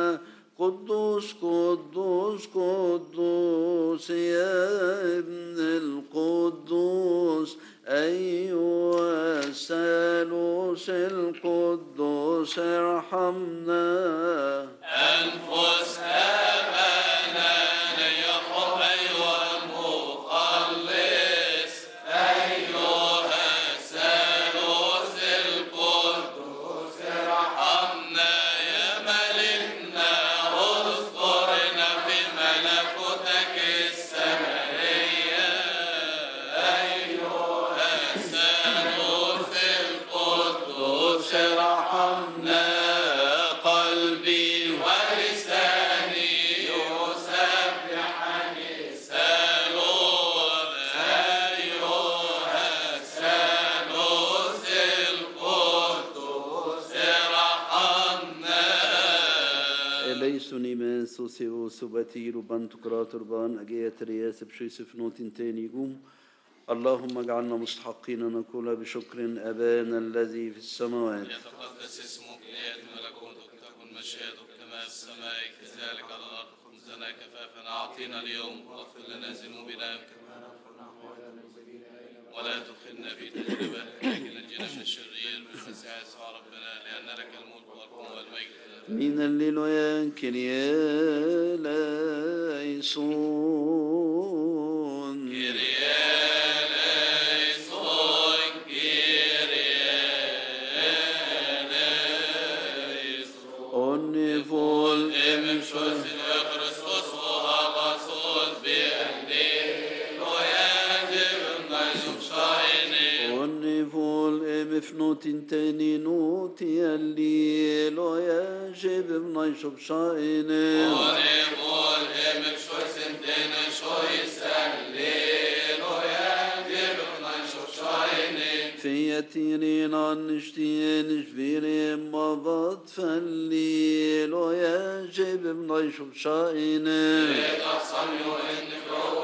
قدوس قدوس قدوس يا ابن القدوس أيها الثالوث القدوس ارحمنا. أنفس أبانا ليقم أيها المخلص أيها سوسي وسباتي ربان تكرات ربان أجيات رياس بشي سفنوتين تاني يقوم. اللهم اجعلنا مستحقين نقول بشكر أبانا الذي في السماوات. يتقدس اسمك، ليأتي ملكوتك، تكن مشيئتك كما في السماء كذلك على الأرض. خبزنا كفافنا أعطينا اليوم، واغفر لنا ذنوبنا ولا تدخلنا في تجربة، لكن نجنا من الشر. المسيح يسوع ربنا، لأن لك الملك والقوة والمجد من الليل وينكريا ليسون بفنوت تاني نوت يلي لو يجب بنايش بشايني ونقول همك شو سنتين شو يسلي لو يجب بنايش بشايني في يتيرين عن نشتين شفيرين مضت فاللي لو يجب بنايش بشايني لتحصل يوهن بروح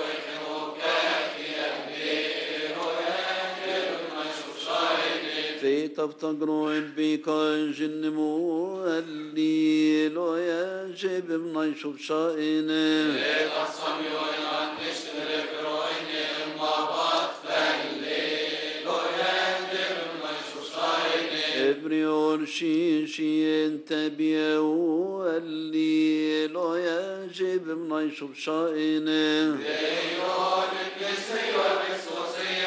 في تفتقروا البيكا جنمو الليل ويجب بنشوف شائنا لتصميوا الان نشترك روحنا المباط فالليل ويجب بنشوف شائنا ابريور شيشين تبيعوا الليل ويجب بنشوف شائنا ديور الكسي والكسوسي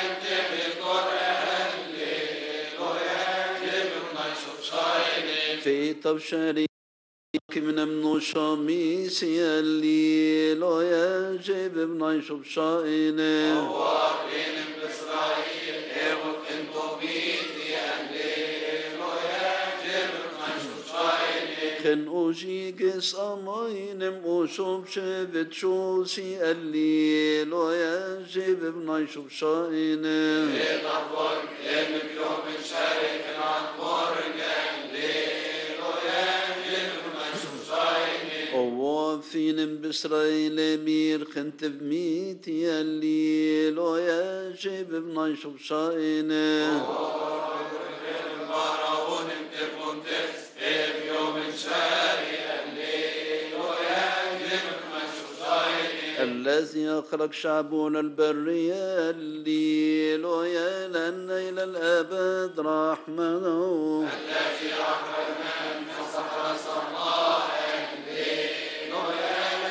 في طبشريك من منو شميس يلي لو يجب بنعيش بشائنا وقفين بإسرائيل ايوك انتو بيت يلي لو يجب بنعيش بشائنا موسيقى سامين موسوب شبت شوسي اللي لو ينزب بناي شبشاين لنحضر يمك يوم شارك نحضر وفين بإسرائيل مير خنت بميت يلي لو يجب بناي شبشاين الذي أخرج شعبنا البرية الليل ويلا إلى الأبد رحمته الذي أخرجنا من الصحراء صحراء الليل ويلا إلى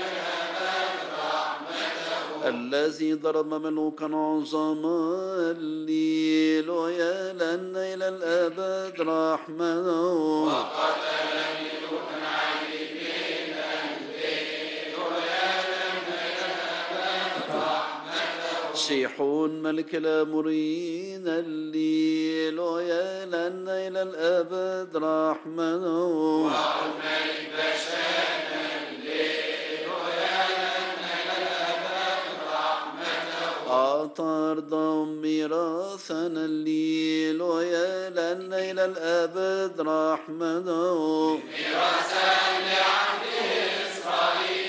الأبد رحمته الذي ضرب ملوكا عظما الليل ويلا إلى الأبد رحمته وقتل ملوكا عظيما الليل ويلا سيحون ملك الأمرين الليل ويلا إلى الأبد رحمته وعلى الملك بشان الليل ويلا إلى الأبد رحمته أعطى أرضهم ميراثا الليل ويلا إلى الأبد رحمته ميراثا لعبد إسرائيل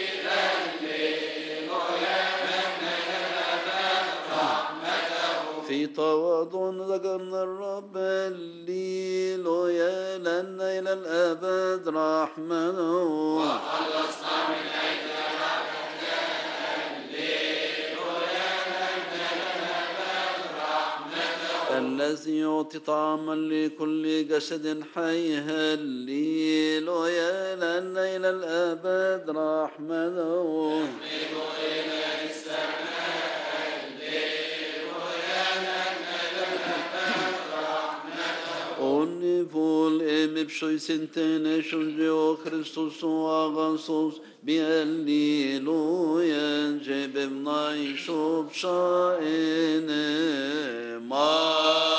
في تواضع ذكرنا الرب الليل ويلا إلى الأبد رحمته وخلصنا من أيدينا بأحزاننا الليل ويلا إلى الأبد رحمته الذي يعطي طعاما لكل جسد حيها الليل ويلا إلى الأبد رحمته نحمد إلى السماء Onnivol emipsois intention Deo Christos o agansos Bialliluya Jebem naishub sha'ene Amen.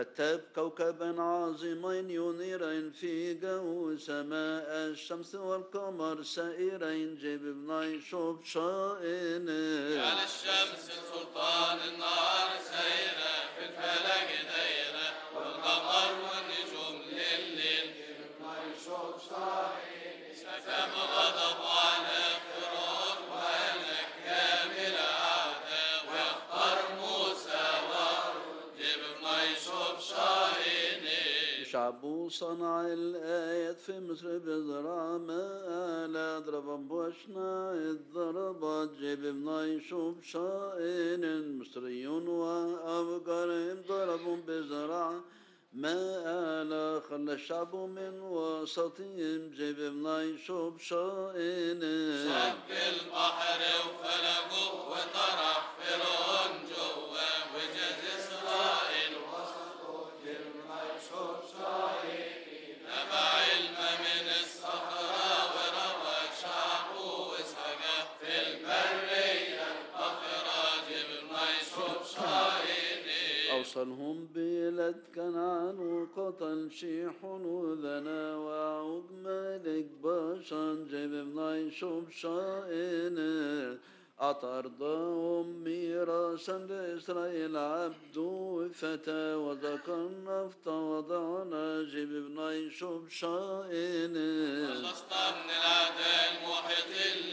رتب كوكبا عظيمين ينيرين في جو سماء الشمس والقمر سائرين جيب ابني شوف شائن على الشمس سلطان النهار سيرة في الفلك دايرة والقمر والنجوم للليل جيب ابني شوف شائن سكب غضب على فرعون وهلك كامل عادة واختار موسى شعبه صنع الآيات في مصر بزرع ما أعلى ضرب بوشنا الضربات جيب ابني شوف شائن المصريون وأبقرهم ضربوا بزرع ما أعلى خلى الشعب من وسطهم جيب ابني شوف شائن شق البحر وفلقه وطرح فرعون جوه وجد إسرائيل وسطه جيب ابني شوف شائن نبع علم من الصحراء وروى شعبه وسجى في البرية القاهرة جيب ابني شوف شائن أوصلهم بلد كنعان وقطن شيح وذنا وعوج ملك باشا جيب ابني شوف شائن أعطى أرضهم ميراثا لإسرائيل عبد وفتى وذكرنا افترضنا جيب ابني شوف شائن خلصت من العداء المحيط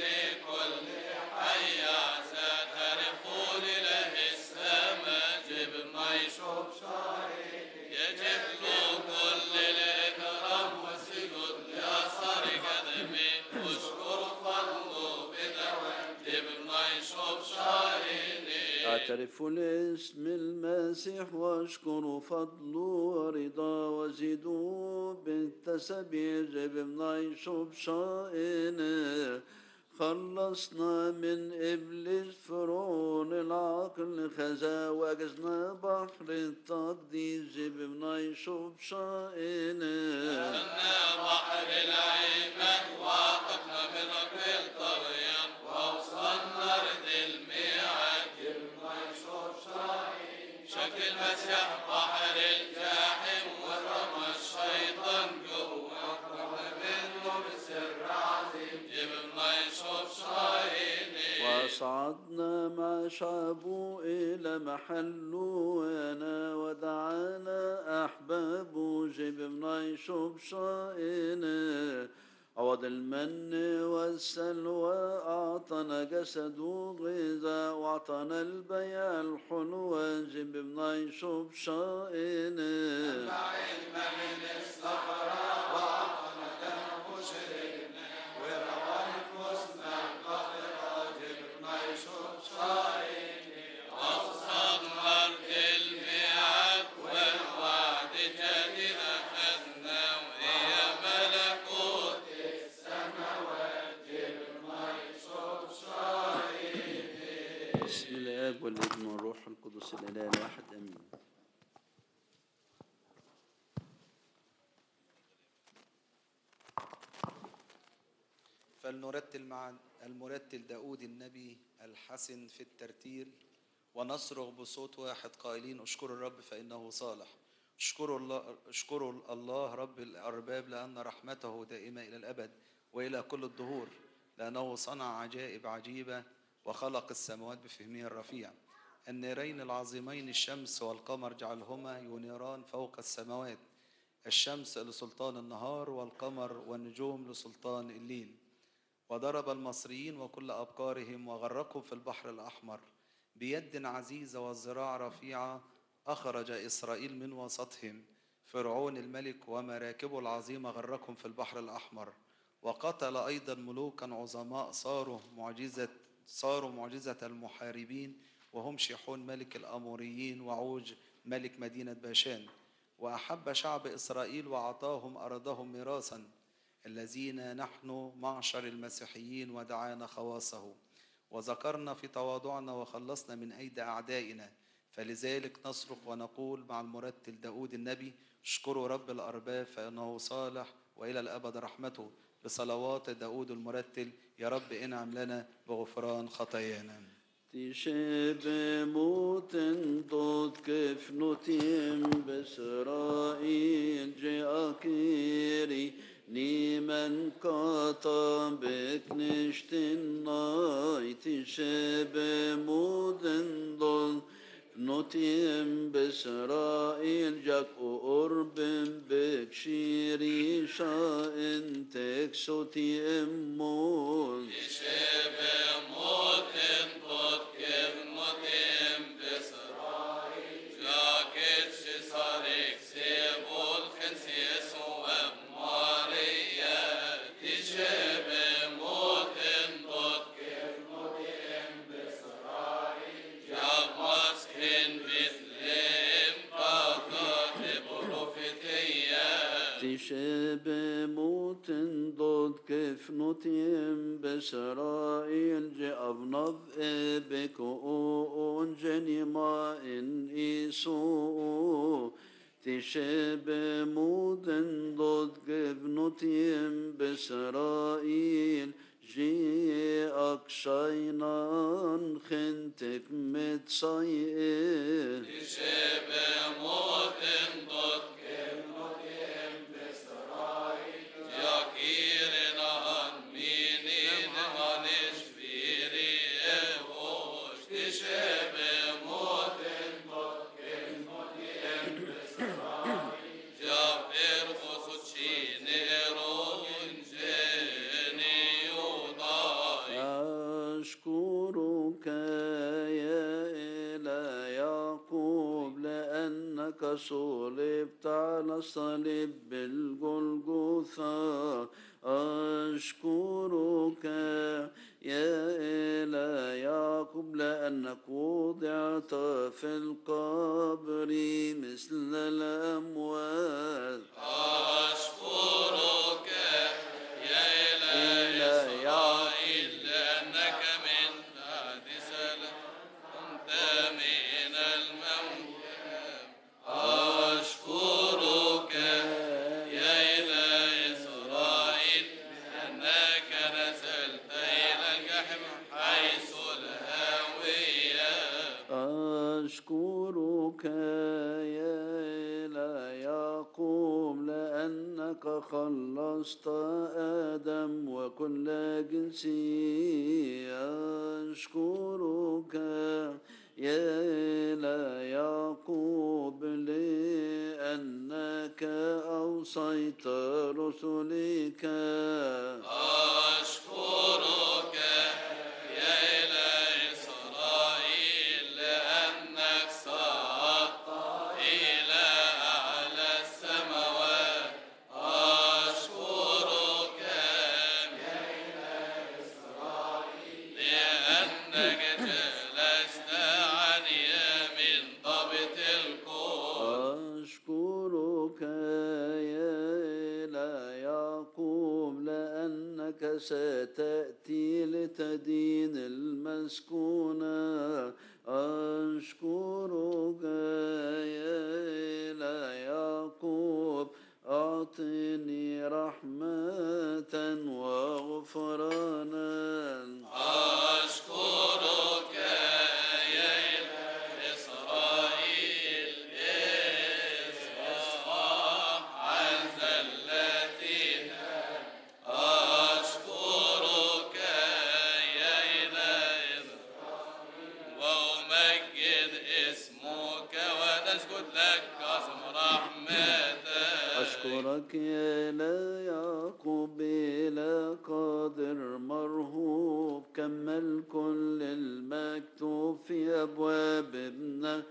يعترف الاسم المسيح واشكر فضله ورضاه وزيدوا بالتسبيح بنعيشوا بشائنه. خلصنا من إبليس فرعون العقل خزا وأجزنا بحر التقديس بنعيشوا بشائنه. أجزنا بحر العيبة وقفنا بركب الطريق ووصلنا أرض الميعاد بنعيشوا بشائنه. شكل المسيح بحر الجاحم ورمى الشيطان جوه أقرب منه بسر عظيم بنعيشوا بشائنه. وصعدنا مع شعبه إلى محله وانا ودعانا أحبابه بنعيشوا بشائنه. عوض المن والسلوى أعطانا جسده غذاء وأعطانا البيع الحلوة بنعيشوا بشائنه. أنبع المن الصحراء وأعطانا دمه شربنا وروان فوسنا القاهرة بنعيشوا بشائنه. وصلنا أرض الميعاد والوعد جديد أخذنا وهي ملكوت بسم الآب والابن والروح القدس الإله الواحد آمين. فلنرتل مع المرتل داود النبي الحسن في الترتيل ونصرخ بصوت واحد قائلين اشكروا الرب فإنه صالح، اشكروا الله اشكروا الله رب الأرباب لأن رحمته دائمة إلى الأبد وإلى كل الدهور، لأنه صنع عجائب عجيبة وخلق السماوات بفهمه الرفيع. النيرين العظيمين الشمس والقمر جعلهما ينيران فوق السماوات، الشمس لسلطان النهار والقمر والنجوم لسلطان الليل. وضرب المصريين وكل أبكارهم وغرقهم في البحر الأحمر بيد عزيزة والذراع رفيعة، أخرج إسرائيل من وسطهم. فرعون الملك ومراكبه العظيمة غرقهم في البحر الأحمر، وقتل أيضا ملوكا عظماء صاروا معجزة صاروا معجزة المحاربين وهم شيحون ملك الأموريين وعوج ملك مدينة باشان. وأحب شعب إسرائيل وأعطاهم أرضهم ميراثا، الذين نحن معشر المسيحيين ودعانا خواصه وذكرنا في تواضعنا وخلصنا من أيدي أعدائنا. فلذلك نصرخ ونقول مع المرتل داود النبي اشكروا رب الأرباب فإنه صالح وإلى الأبد رحمته، بصلوات داود المرتل. يا رب انعم لنا بغفران خطايانا. تشبه موتن دوت كيف نتيم بسرائيل جاكيري نيمن قطع بكنشتن ناي. تشبه موتن دوت نتيم بإسرائيل جاك وقرب بكشيري شائن تكسوتي أمون. يشبه موتن بطكم نتيم بإسرائيل جاك اتشسارك سيبول خنسيس وماريا. يشبه موتن بطكم نتيم بإسرائيل جاك ماسك in Bethlehem, Baga de Prophetia. تشبه موتن دوت كيف نتيم بإسرائيل جأفنف إبك وأنجني ما إن إيسو. تشبه موتن دوت كيف نتيم بإسرائيل جيئك شينان خنتك متصيئ. تشبه موتن ضد كلمتهم بإسرائيل جاكير نهان مينين غنش بيري اهوش. تشبه موتن ضد كلمتهم بإسرائيل جابر خسوشي نيرو أشكرك يا إله يعقوب لأنك صلبت على الصليب بالجلجثة. أشكرك يا إله يعقوب قبل أن نقود عطا في القبر مثل الأموات. أشكرك يا إلهي إسرائيل لأنك من بعد سلام كنت من الموت. أشكرك يا إلهي إسرائيل لأنك نزلت إلى الجحيم حيث الهاوية. أشكرك يا إلهي يعقوب لأنك خلصت آدم وكل جنسي. أشكرك يا إلهي يعقوب لأنك أوصيت رسلك. أشكرك يا إلهي إسرائيل لأنك صعدت إلى أعلى السماوات. أشكرك يا إلهي إسرائيل لأنك جلست عليا من ضبط الكون. أشكرك يا إلهي يعقوب لأنك ستأتي لتدين المسكونة. أشكرك يا إلهي يعقوب أعطني رحمة وغفرانا. أشكرك يا إلهي إسرائيل إسحاق عن زلتنا. أشكرك يا إلهي إسرائيل وأمجد اسمك ونسجد لك عظم رحمتك. أشكرك يا إلهي يعقوب إلى قادر مرهوب كمل كل المكتوب في أبواب ابن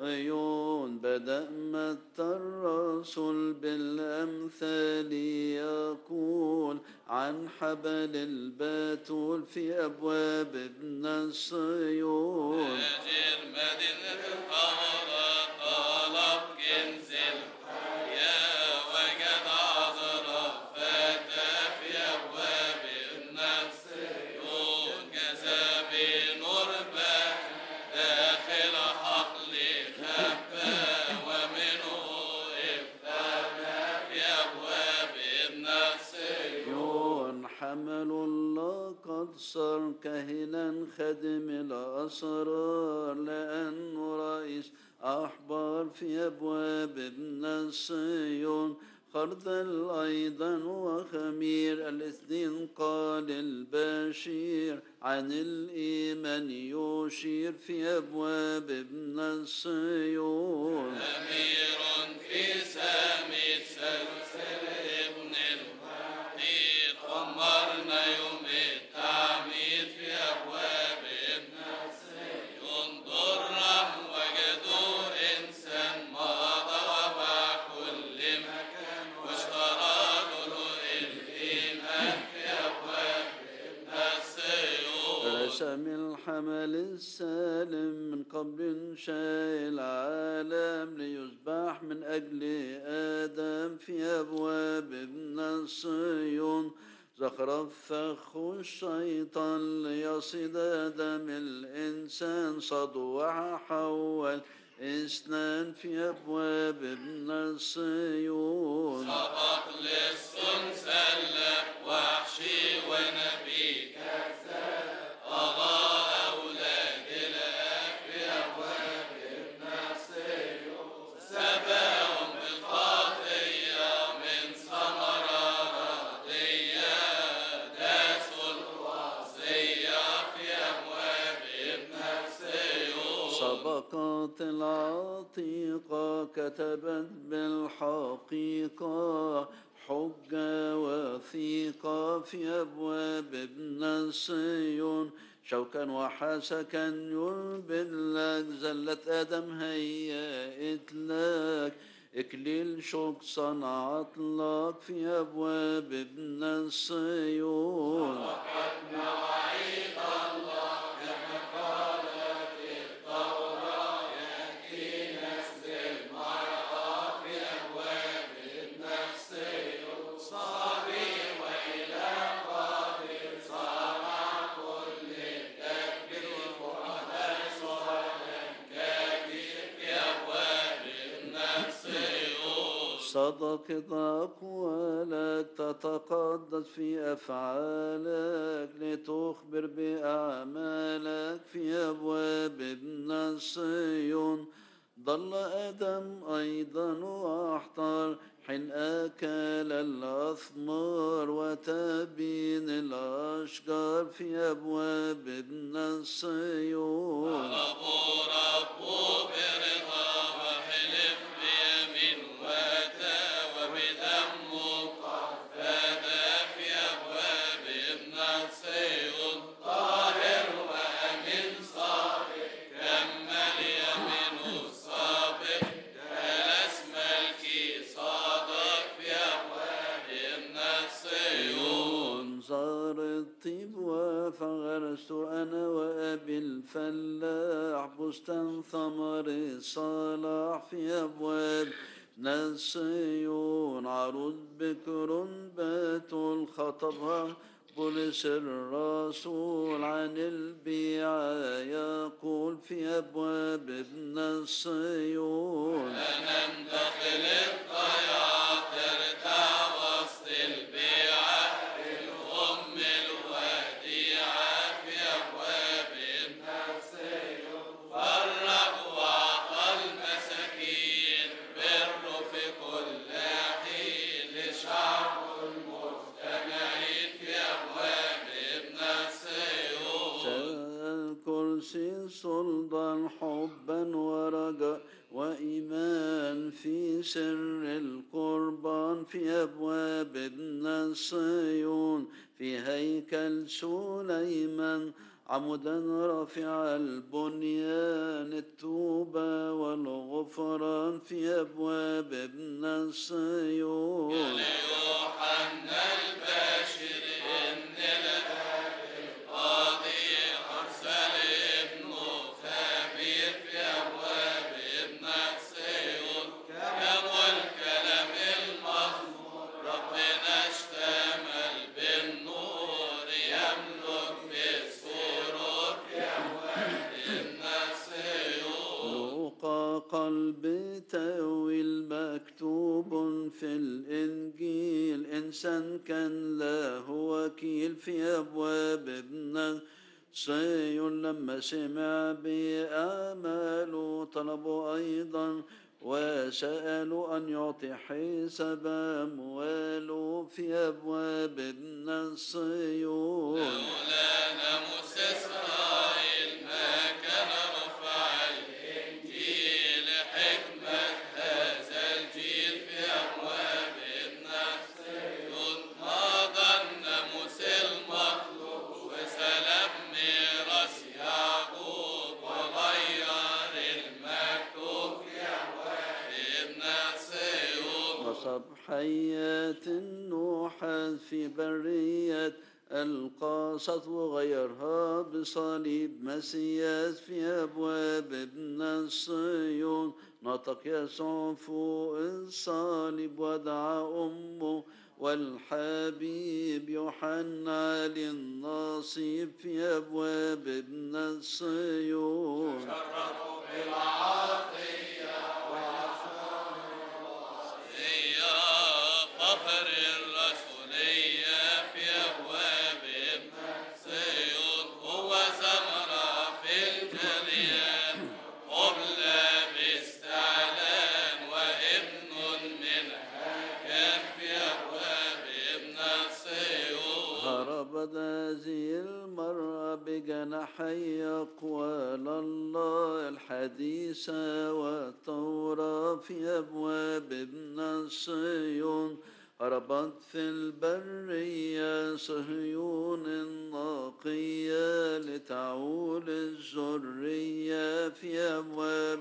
عيون بدأ مت الرسول بالأمثال يقول عن حبل البتول في أبواب ابن الصيون. تاجر مدينة القهر طلب كنز الحياة وجد عذرا فاتى في أبواب ابن الصيون. جزى بنربة داخل حقل خبا ومنه ابتلى في أبواب ابن الصيون. حمل الله قد صار كهنا خدم الأسرار لأنه رئيس أحبار في أبواب ابن الصيون. خردل أيضا وخمير الاثنين قال البشير عن الإيمان يشير في أبواب ابن الصيون. أمير في سامي سلسل ابن الوحيد خمرنا يوم التعميد في أبواب ابن الصيون. ضره وجدوه إنسان مضى وباع كل مكان واشترى له الإيمان في أبواب ابن الصيون. رسم الحمل السالم من قبل شاي العالم ليذبح من أجل آدم في أبواب ابن الصيون. زخرف فخ الشيطان ليصد دم الإنسان صدوع حول إسنان في أبواب ابن الصيون. سبق للسنسل وحشي ونبي كذاب أضاء أولاد الأب في أبواب ابن الصيون. سباهم بالخطية من ثمرة سبقت العتيقة كتبت بالحقيقة حجة وثيقة في أبواب ابن الصيون. شوكا وحسكا ينبت لك زلة آدم هيأت لك إكليل شوك صنعت لك في أبواب ابن الصيون. سبقت مواعيد الله كما قال صدقتك ولا تتقدس في أفعالك لتخبر بأعمالك في أبواب ابن صيون. ضل آدم أيضا وأحتار حين أكل الأثمار وتبين الأشجار في أبواب ابن صيون. فغرست أنا وأبي الفلاح بستان ثمر صلاح في أبواب ابن صيون. عروض بكر بات الخطبها بولس الرسول عن البيعة يقول في أبواب ابن صيون. أنا ندخل الضيعة ترتاح وسط البيعة الأم صلبا حبا ورجاء وإيمان في سر القربان في أبواب ابن صيون. في هيكل سليمان عمدا رافع البنيان التوبة والغفران في أبواب ابن صيون. يوحنا الباشر إن الآب القاضي أرسل قلب تأويل مكتوب في الإنجيل. إنسان كان له وكيل في أبواب ابن صيون. لما سمع بآماله طلبوا أيضا وسألوا أن يعطي حسب أمواله في أبواب ابن صيون. مولانا موسى إسرائيل ما كان رفع الإنجيل حكمة هذا الجيل في أبواب ابن صيون. ما ظن موسى المطلوب وسلب ميراث يعقوب وغير المكتوب في أبواب ابن صيون. وصب حياة نوح في برية القاصد وغيرها بصليب مسياس في أبواب ابن صيون. نطق يسوع فوق الصليب ودعا أمه والحبيب يوحنا للنصيب في أبواب ابن صيون. تشرفوا بالعطية والعطية فخر الرسولية في أبواب ابن صيون. هو زمرة في الجريان قبل باستعلان وابن منها كان في أبواب ابن صيون. هربت هذه المرأة بجناحي أقوال الله الحديثة والتوراة في أبواب ابن صيون. هربت في البرية صهيون النقية لتعول الذرية في أبواب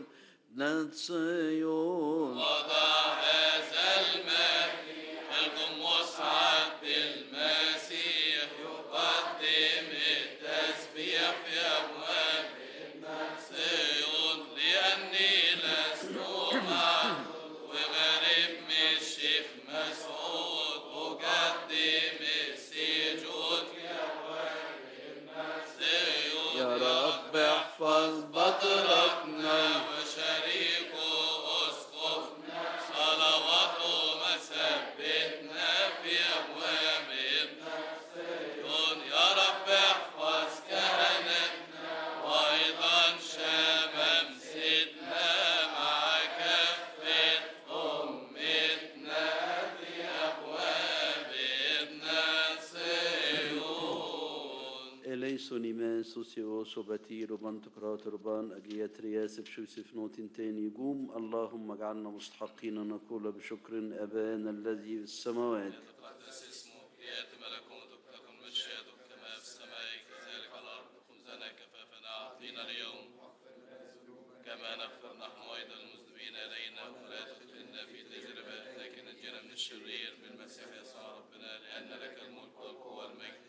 ابن صيون. وضع هذا المهدي القم مصعب المسيح يقدم التسبيح في أبواب ابن صيون. لأني لست معه وغريب من الشيخ مسعود أقدم السجود في أبواب ابن صيون. يا رب احفظ بطرقنا وشريكه أسقفنا صلواته سونيمان سوسيو سوباتي ربان تكرات ربان أجيات رياسب شوسف نوتين تاني يقوم اللهم اجعلنا مستحقين نقول بشكر أبانا الذي في السماوات تقدس اسمك يأتي ملكوتك تكن مشيئتك كما في السماء كذلك على الأرض خبزنا كفافنا أعطينا اليوم كما نغفر نحن أيضا المذنبين إلينا ولا تدخلنا في تجربة لكن نجنا من الشرير بالمسيح يسوع ربنا لأن لك الملك والقوة والمجد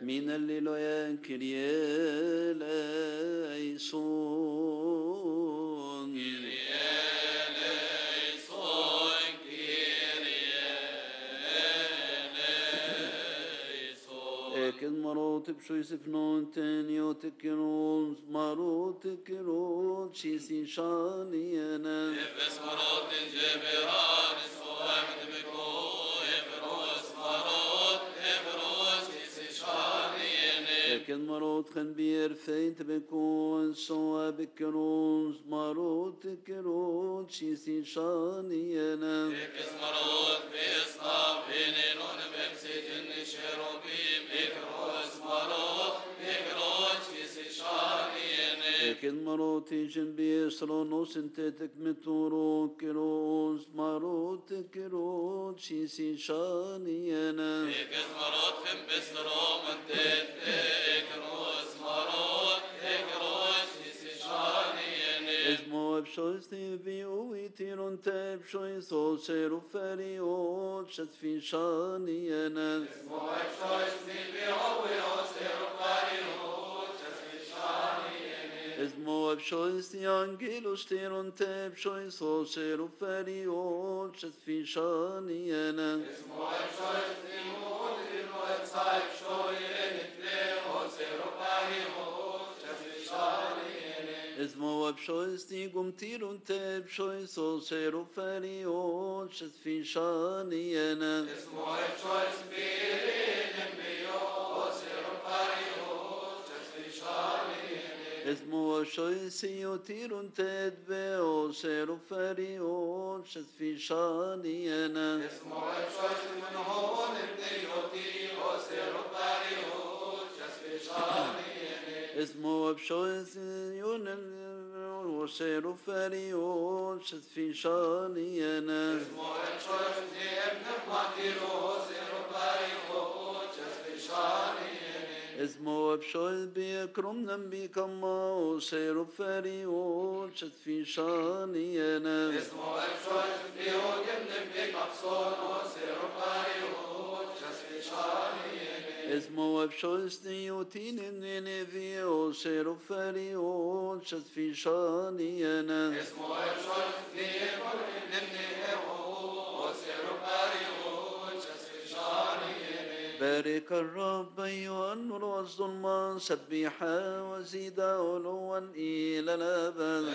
من الليلويا كريالايسون كريالايسون كريالايسون لكن مروتك شو يسفنون تاني وتكرون مروتك رون شيسي شاني أنا بس مروت جبران الصواعد بكوه بروس مروت بروس لكن مرود خن بيرفيت بكون سوا بكرون مرود كرون شيسي شاني أنا بكس مرود بيصنع بينينون بمسي جن شيروبي بكروس مرود بكرون شيسي شاني أنا لكن مرود تيجن بيسرون وسنتتك متورو كرون مرود كرون شيسي شاني أنا بكس مرود خن بيسرون منتتك اكروس مروت اكروس يسشاني اسمو بشوستي في ويتيرون تاب شويسو سيرو فريو شت في شاني انا اسمو بشوستي في ويتيرون سيرو فريو شت في شاني انا اسمو بشوستي انجيلو ستيرون تاب شويسو سيرو فريو شت في شاني انا اسمو بشوستي موليرو سايب شويني اسمو بشويستي قمتير انت بشويسو سيرو فريو شت في شاني انا اسمو بشويستي بيرين بيو سيرو فريو شت في شاني انا اسمو بشويستي يوتير انت بيو سيرو فريو شت في شاني انا اسمو بشويستي من هون بيوتير سيرو فريو اسمو بشويس يونان وسيرو فريو شت في شاني انا اسمو بشويس ابن ماتيرو وسيرو فريو شت في شاني انا اسمو بشويس بيكرمنا بكم وسيرو فريو شت في شاني انا اسمو بشويس بيوجدنا بكبصون وسيرو فريو شت في شاني اسمو بشوستي وتيني مني فيو سيرو فريو شت في شاني انا اسمو بشوستي وتيني مني فيو سيرو فريو شت في شاني انا بارك الرب ايها النور والظلمة سبحا وزيد علوا الى الابد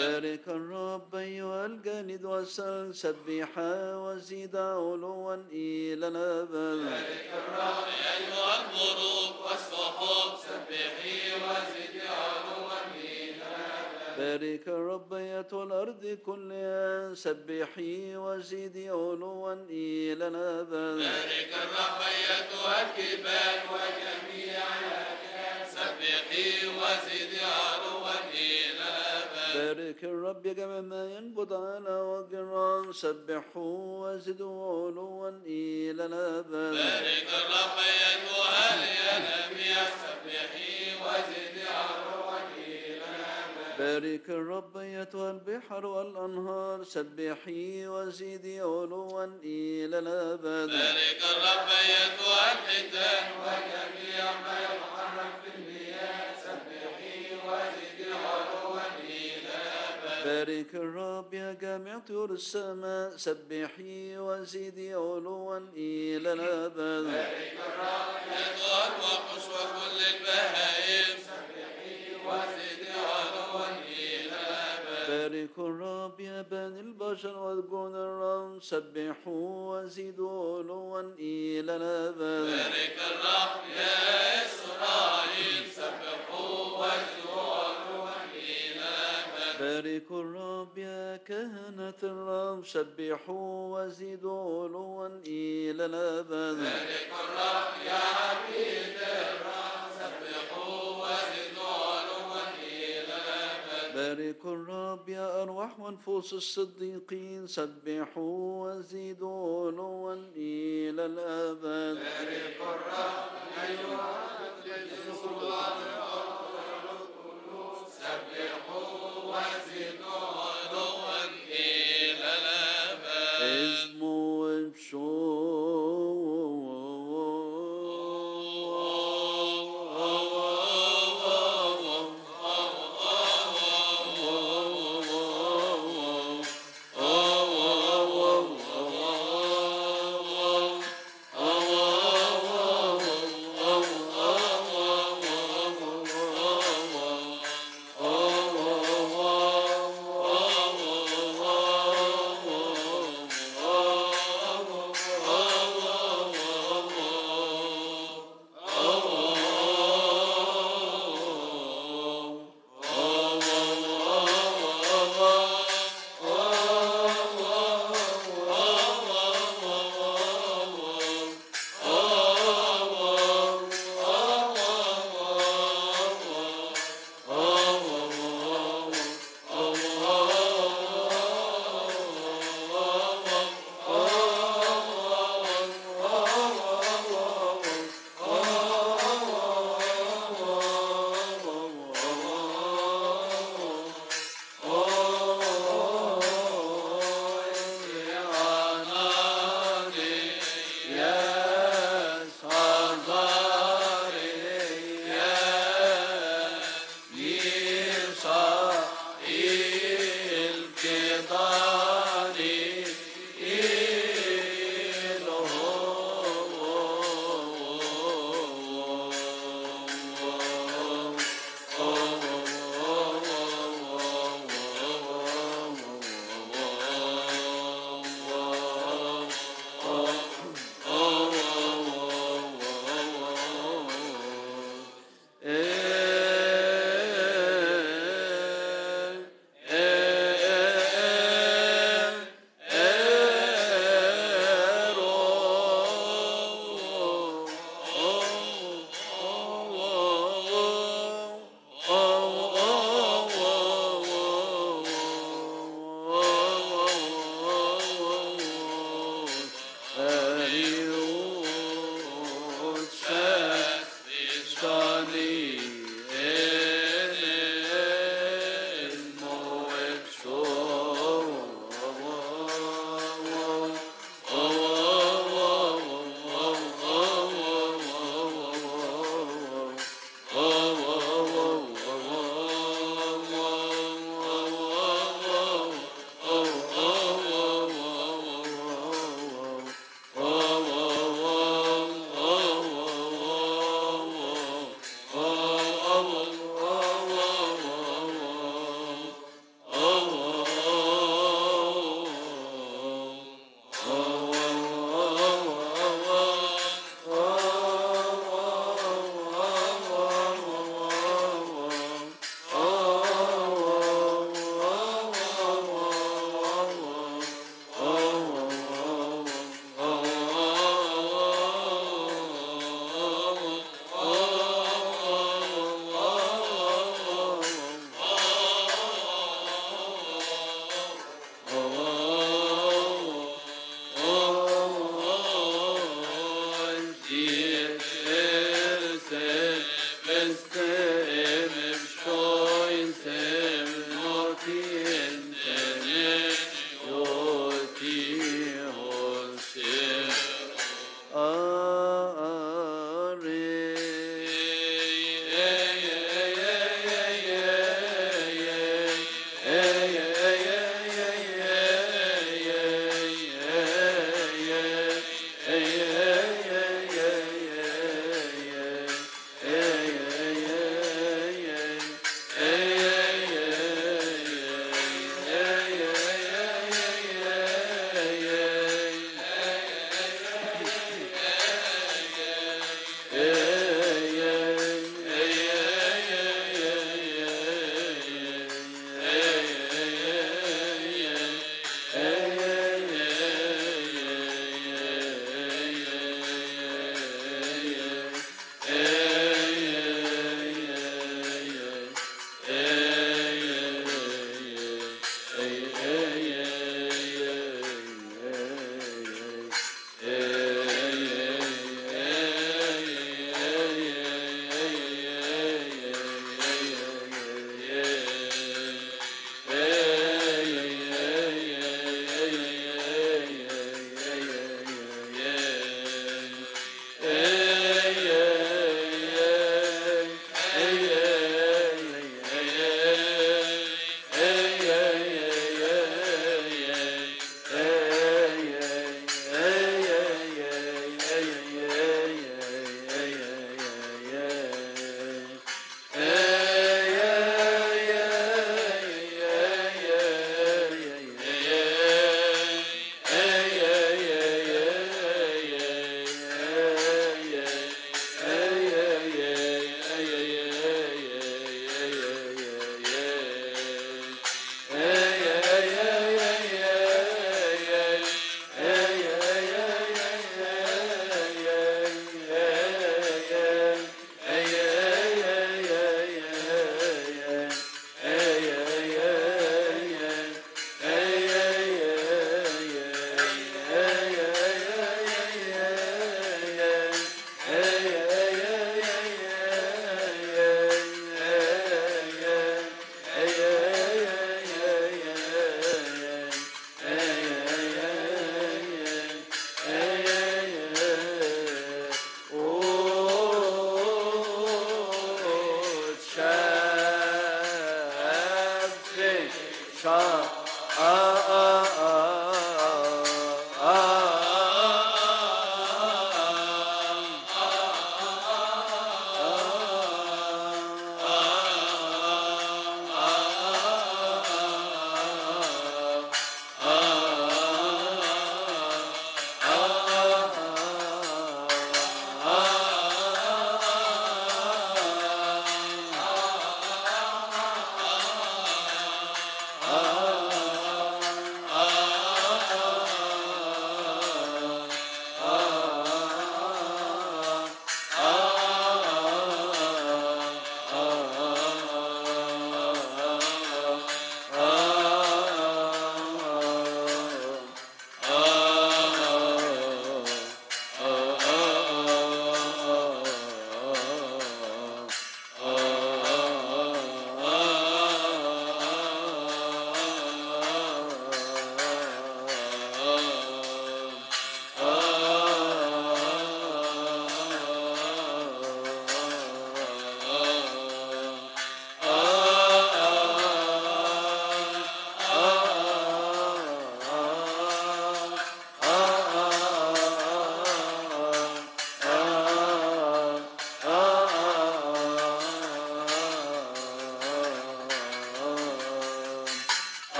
بارك الرب ايها النور والظلمة سبحا وزيد علوا الى الابد بارك الرب أيها الجامد والسلام سبحا وزيد علوا إلى الأبد بارك الرب أيها الغروب والسحاب سبحي وزيد علوا إلى الأبد بارك الرب أيها الأرض كلها سبحي وزيد علوا إلى الأبد بارك الرب أيها الجبال وجميعها سبحي وزيد علوا إلى الأبد بارك الرب يا جميع ما ينبض على وجران سبحوا وزدوا علوا إلى الأبد بارك الرب يا أيها الأنبياء سبحي وزد علوا إلى الأبد بارك الرب يا أيها البحر والأنهار سبحي وزد علوا إلى الأبد بارك الرب يا أيها الحيتان وجميع ما يتحرك في المياه سبحي وزد علوا بارك الرب يا جميع طيور السماء سبحي وزيدي علوا إلى الأبد بارك الرب يا طيور وحوش وكل البهائم سبحي وزيدي علوا إلى الأبد بارك الرب يا بني البشر والجن الرام سبحوا وزيدوا علوا إلى الأبد بارك الرب يا إسرائيل سبحوا وزيدوا علوا بارك الرب يا كهنة ليلة الرام سبحوا وزدوا علوا إلى الأبد. ذلك الرام يا عبيد الرام سبحوا وزدوا علوا إلى الأبد. بارك الرب يا أرواح وأنفس الصديقين سبحوا وزدوا علوا إلى الأبد. بارك الرب أيها الذين سلطان سبحوا وزدوا علوا إلى الأبد. اسمه الشو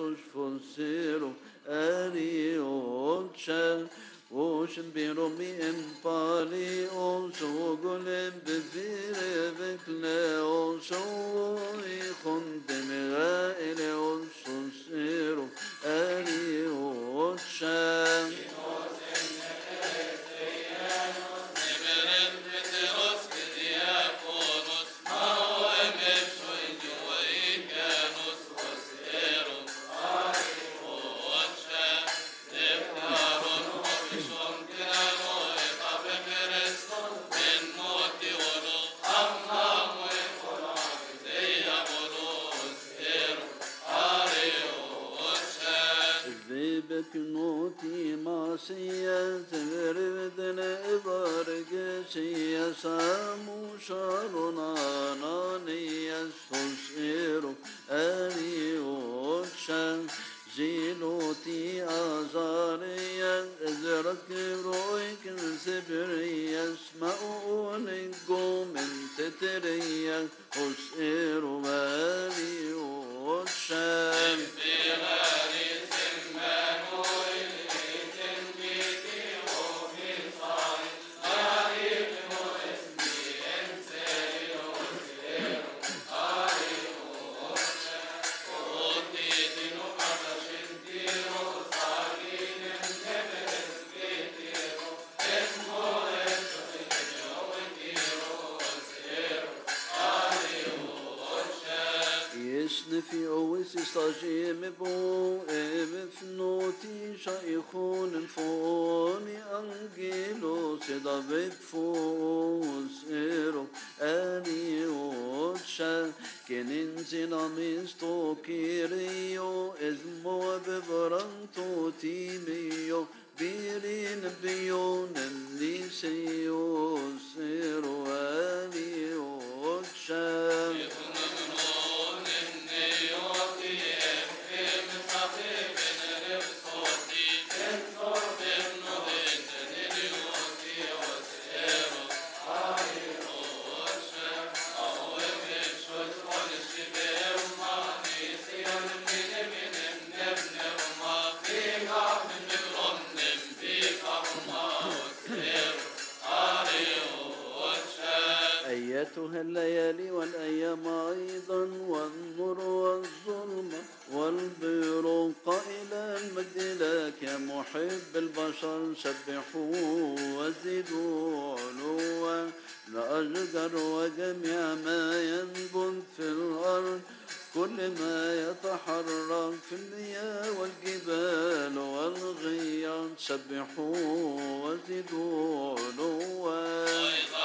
Sulfonserum, Ari Ocha, Ocean Biromi and Pali, also Golem, Bevere, Vecla, also Econ Demera, Eleon Sonserum, Ari Ocha. نوتي ماسية تبردنا إبارك سيا سامو شارنا نانيا سوسيرو أريوشا زينوتي أزاريا إزرك رويك سبريا اسمعوني قوم تتريا سوسيرو أريوشا في أوس استجيب بو إف نوتي شيخون فوني أنجيلو سدبب فوس إيرو أنيوتشا كننزي نمستو كيريو إزمو ببرنتو تيميو بيرين بيون النيسيو سيرو أنيوتشا أيتها الليالي والأيام أيضا والنور والظلم والبرق إلى المجد لك يا محب البشر سبحوا وزدوا علوا لأجدر وجميع ما ينبت في الأرض كل ما يتحرك في المياه والجبال والغيار سبحوا وزدوا علوا والثلج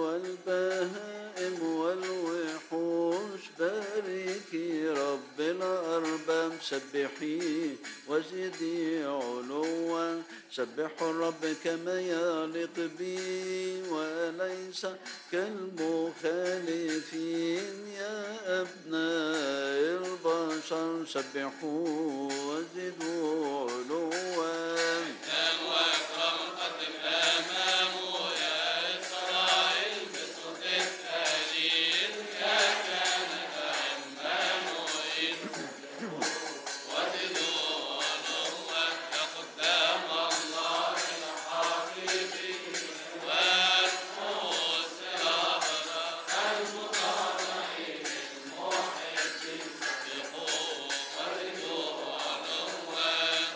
والبهائم والوحوش باركي رب الأرباب سبحيه وزدي علوا سبحوا الرب كما يليق به وليس كالمخالفين يا أبناء البشر سبحوا وزدوا علوا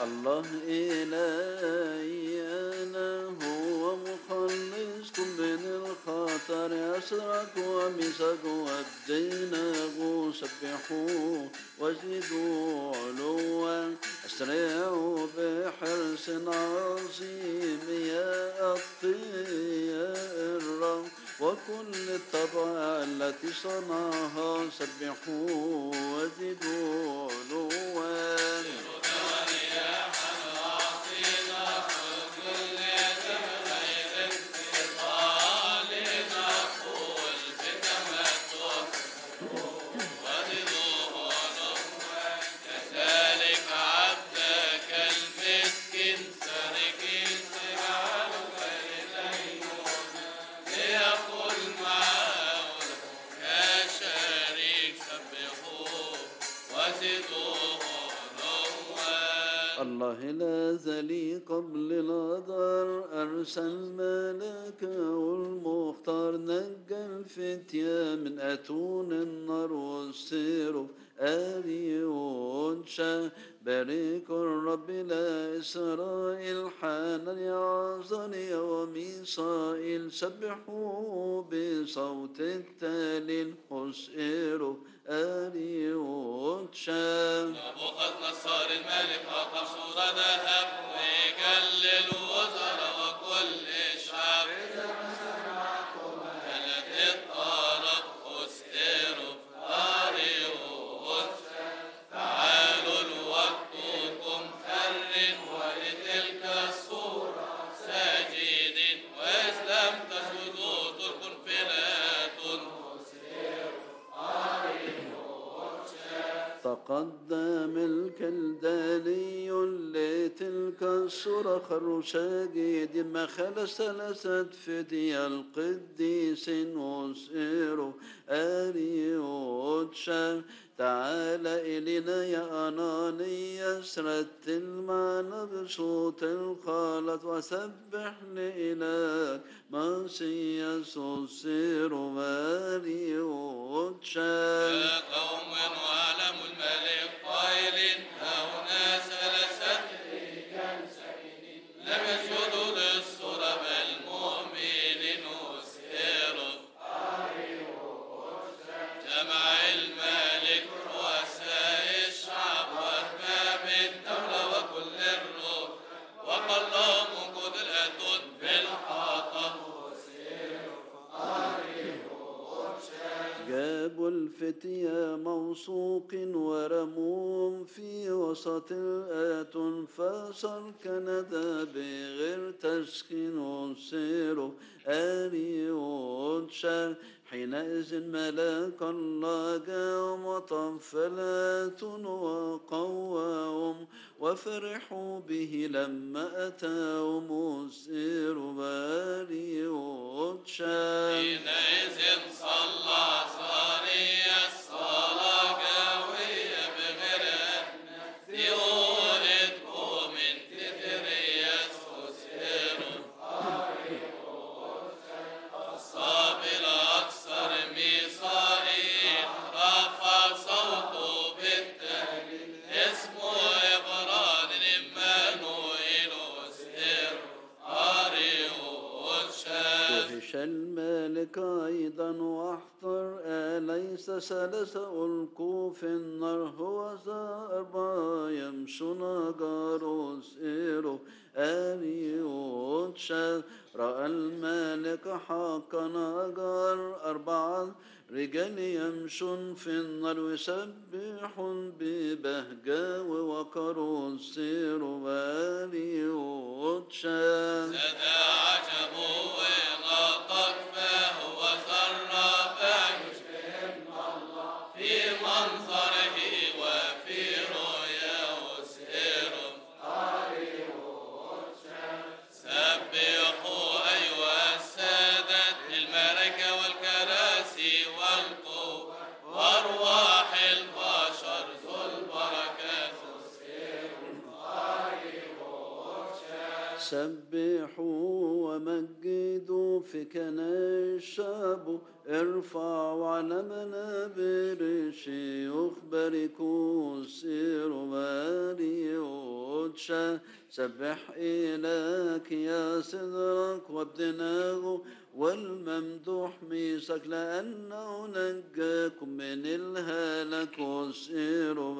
الله إلهي أنا هو مخلصكم من الخطر أسرك ومسك ودينه سبحوا وزدوا علوا أسرعوا بحرص عظيم يا أطياء الرب وكل الطبع التي صنعها سبحوا وزدوا الله الذي قبل الأضر أرسلنا لك والمختار نجى الفتية من أتون النار والسير آليون شاه بريك الرب لا إسرائيل حان اليعظر وميصائل سبحوا بصوت التالي حسئر آليون شاه نبوخذ نصار الملك أقر صورة ذهب ويجلل وزر وكل شعب تقدم الكلداني لتلك الصورة خر ساجد ما خلص ثلاثة فدية القديس وسير أريوتشا تعال إلينا يا أنانيا سرت المعنى بصوت الخالد وسبحنا إليك منسيا سوسير واريوتشا يا قوم وعلم الملك قائل هنا ثلاثة رجال سعيد لم يسجدوا للصورة بل مؤمنين وسيروا جمع الملك رؤساء الشعب وأرباب الدولة وكل الروح وقال لهم وجود الأتون بالحاطة جابوا الفتية موثوق ورموهم في وسط الآتون فصار كندا بغير تسكين وسيروا أريوتشا حينئذ ملاك الله جاءهم وطف الآتون وقواهم وفرحوا به لما أتاهم وسيروا أريوتشا حينئذ صلى صارية الصلاة قوية بغير دي قولتكم انت تريس خسروا أصاب الأكثر ميصائي رفع صوته بالتهليل اسمه إبراد إمانوئيل وسير أريوتشا دهش الملك أيضا وحده أليس ثلاثة ألقوا في النار هو ذا أربعة يمشون جاروا سيروا أريوتشا رأى الملك حقا أجار أربعة رجال يمشون في النار ويسبحون ببهجة ووقر وسيروا أريوتشا زاد عجبه ونطق فهو سر في منظره وفي رؤياه سيره سبحوا أيها السادة الملكة والكراسي والقوة وأرواح البشر ذو البركات سبحوا ومجدوا في كنائس الشعب ارفعوا على منابر شيوخ باركوا سيروا أريوتشا سبح إليك يا صدرك وابدناه والممدوح ميسك لأنه نجاكم من الهلك وسيروا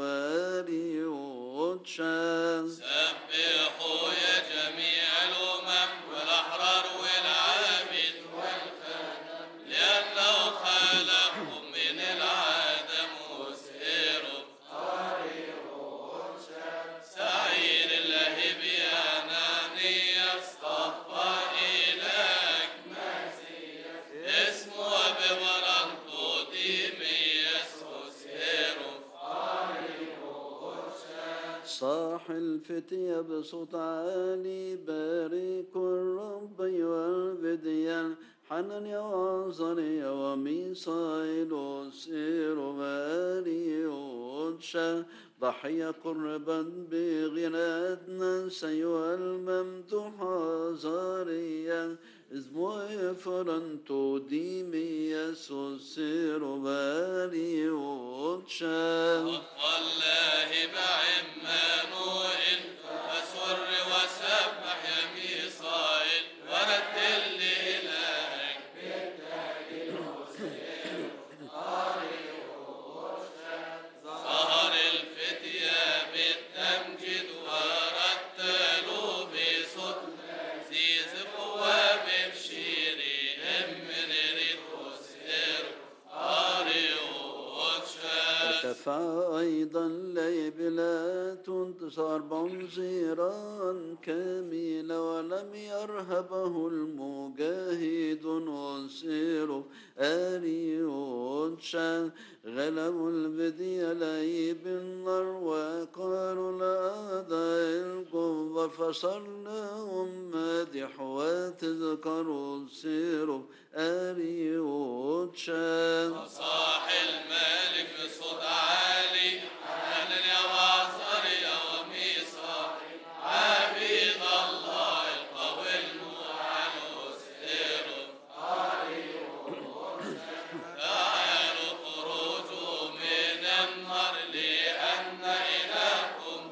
أريوتشا سبحوا يا جميع الأمم والأحرار والعابد والخدم لأنه خلقهم من العدم وسيروا أريوتشا سعير اللهب يا أنانيا اصطفى إليك مسيا اسمه ببرنطو ديمياس وسيروا أريوتشا صاح الفتية بصوت عالي بارك الرب والبديان حنانيا وعزريا وميصائيل وسير وأريوتشا ضحي قربا بغنادنا سيوى الممدوحة زاريا إذ فرنتو ديمي يسوس ربالي وقشا والله بعمانو إن أسر وسبح يمي صائل ورتل إلهك بالتاج المسير قاري وقشا ظهر الفتية بالتمجد ورتلوا في صدر زيز قواب شفع أيضا ليبلات انتصار بنزيرا كاملا ولم يرهبه المجاهد نصير أريوتشا غلبوا البدي لي بالنار وقالوا لأعداء الكفار فصرناهم مادح وتذكروا سير أريوتشا فصاح الملك صدى علي حنان يا وعصر يا وميصار عبيد الله القوي المعنى سير تعالوا خروجوا من النار لأن إلهكم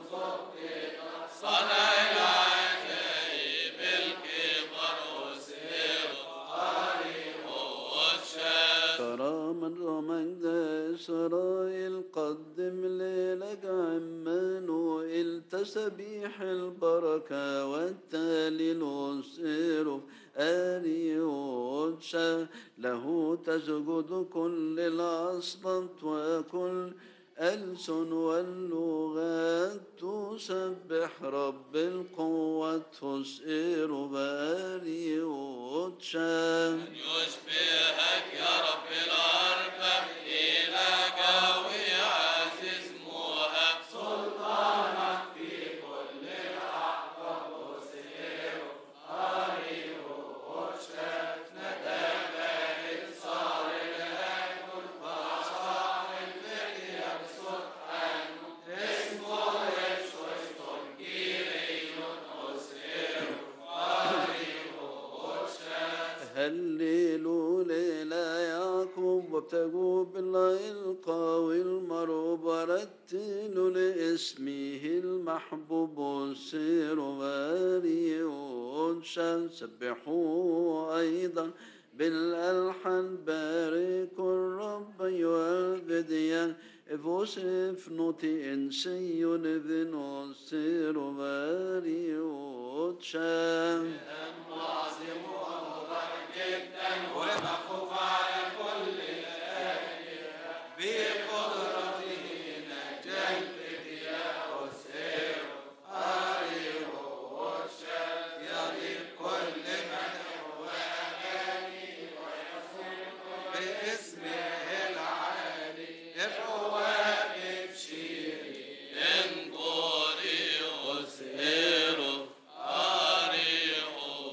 صنع العجائب الكبر سير كرامة ومجد سرايل قدم ليلك عمان التسبيح البركة والتالي نصير أريوتشا له تسجد كل الأصوات وكل ألسن واللغات تسبح رب القوة تسئر بأريوتشا من يشبهك يا رب الأربع إلى قوي عزيز مهاب سلطانك في كل الأعقاب تسئر أريوتشا هللوا ليلة يعقوب وابتغوا بالله القوي المرعوب ورتلوا لاسمه المحبوب سيروا واريوتشا سبحوا أيضا بالألحان باركوا الرب والبديان وصف نوتي إنسي بنو سير واريوتشا عظيم ومبارك جدا ومخوف على كل الآلهة بقدرته نجا الفتياء سير واريوتشا يغيب كل من هو أغاني ويصير باسمه العالي انظري وسيروا أريحوا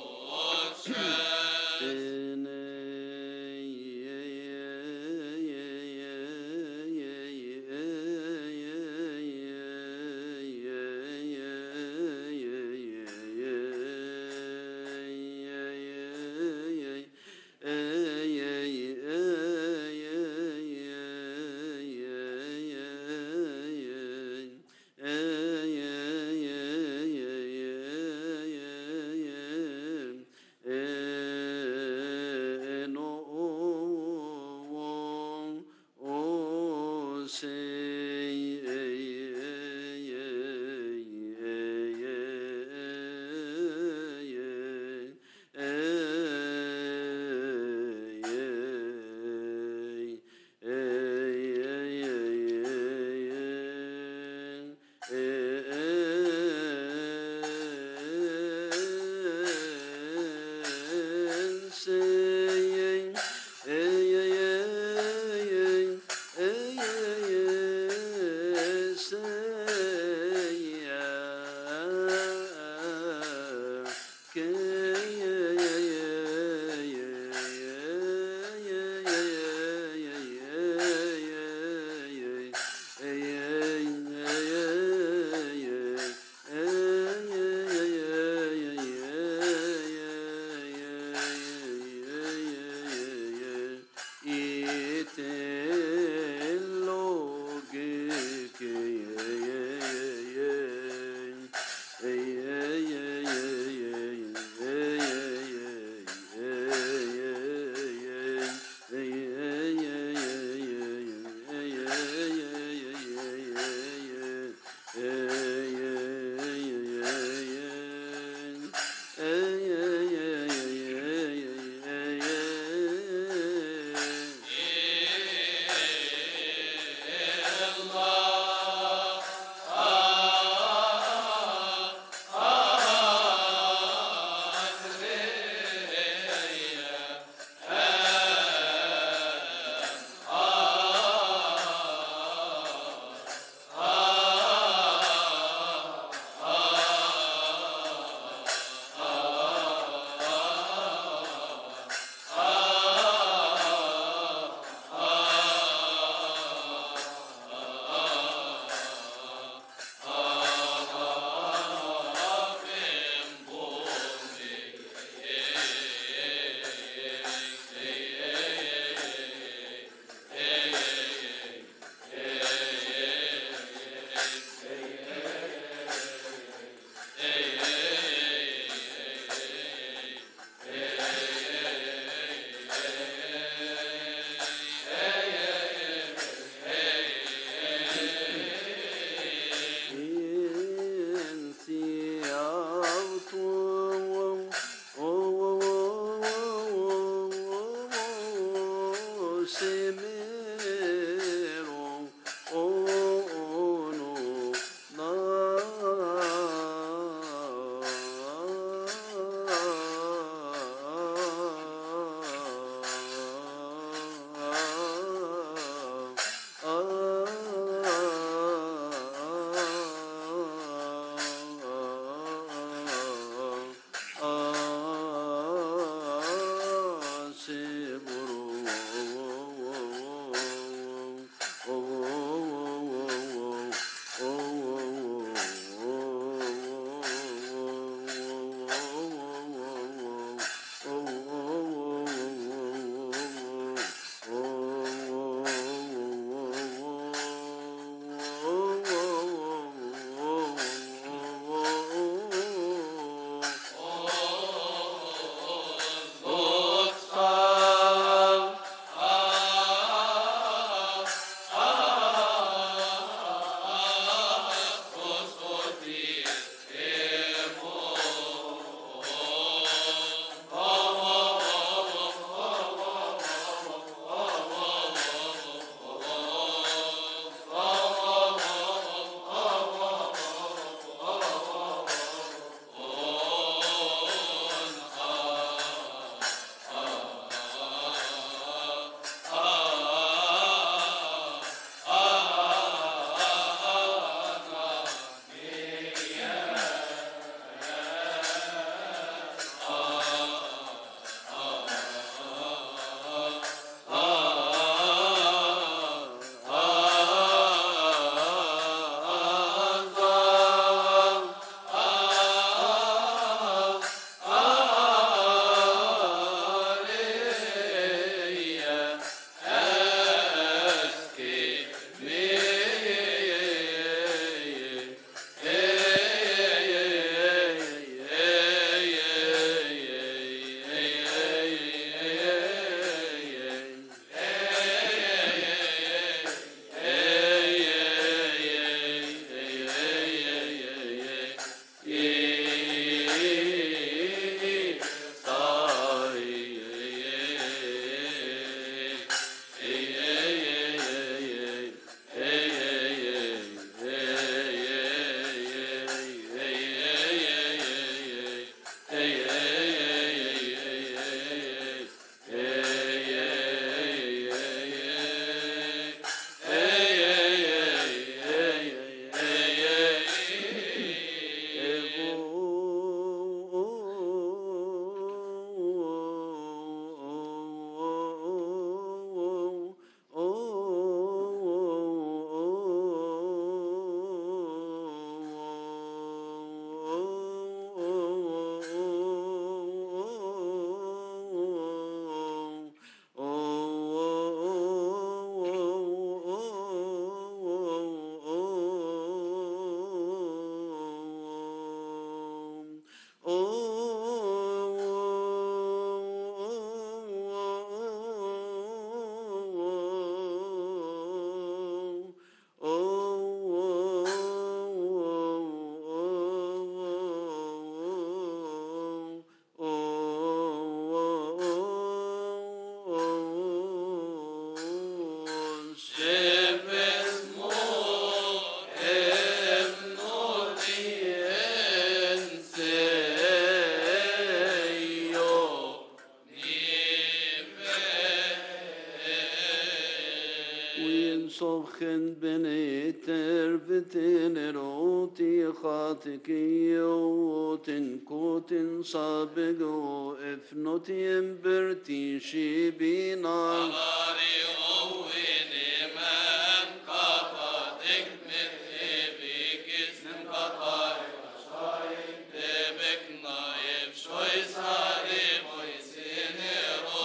كن بنيتر بتن روتي خاتكي وتن كوتن صابق وإفنوتي برتي شبينا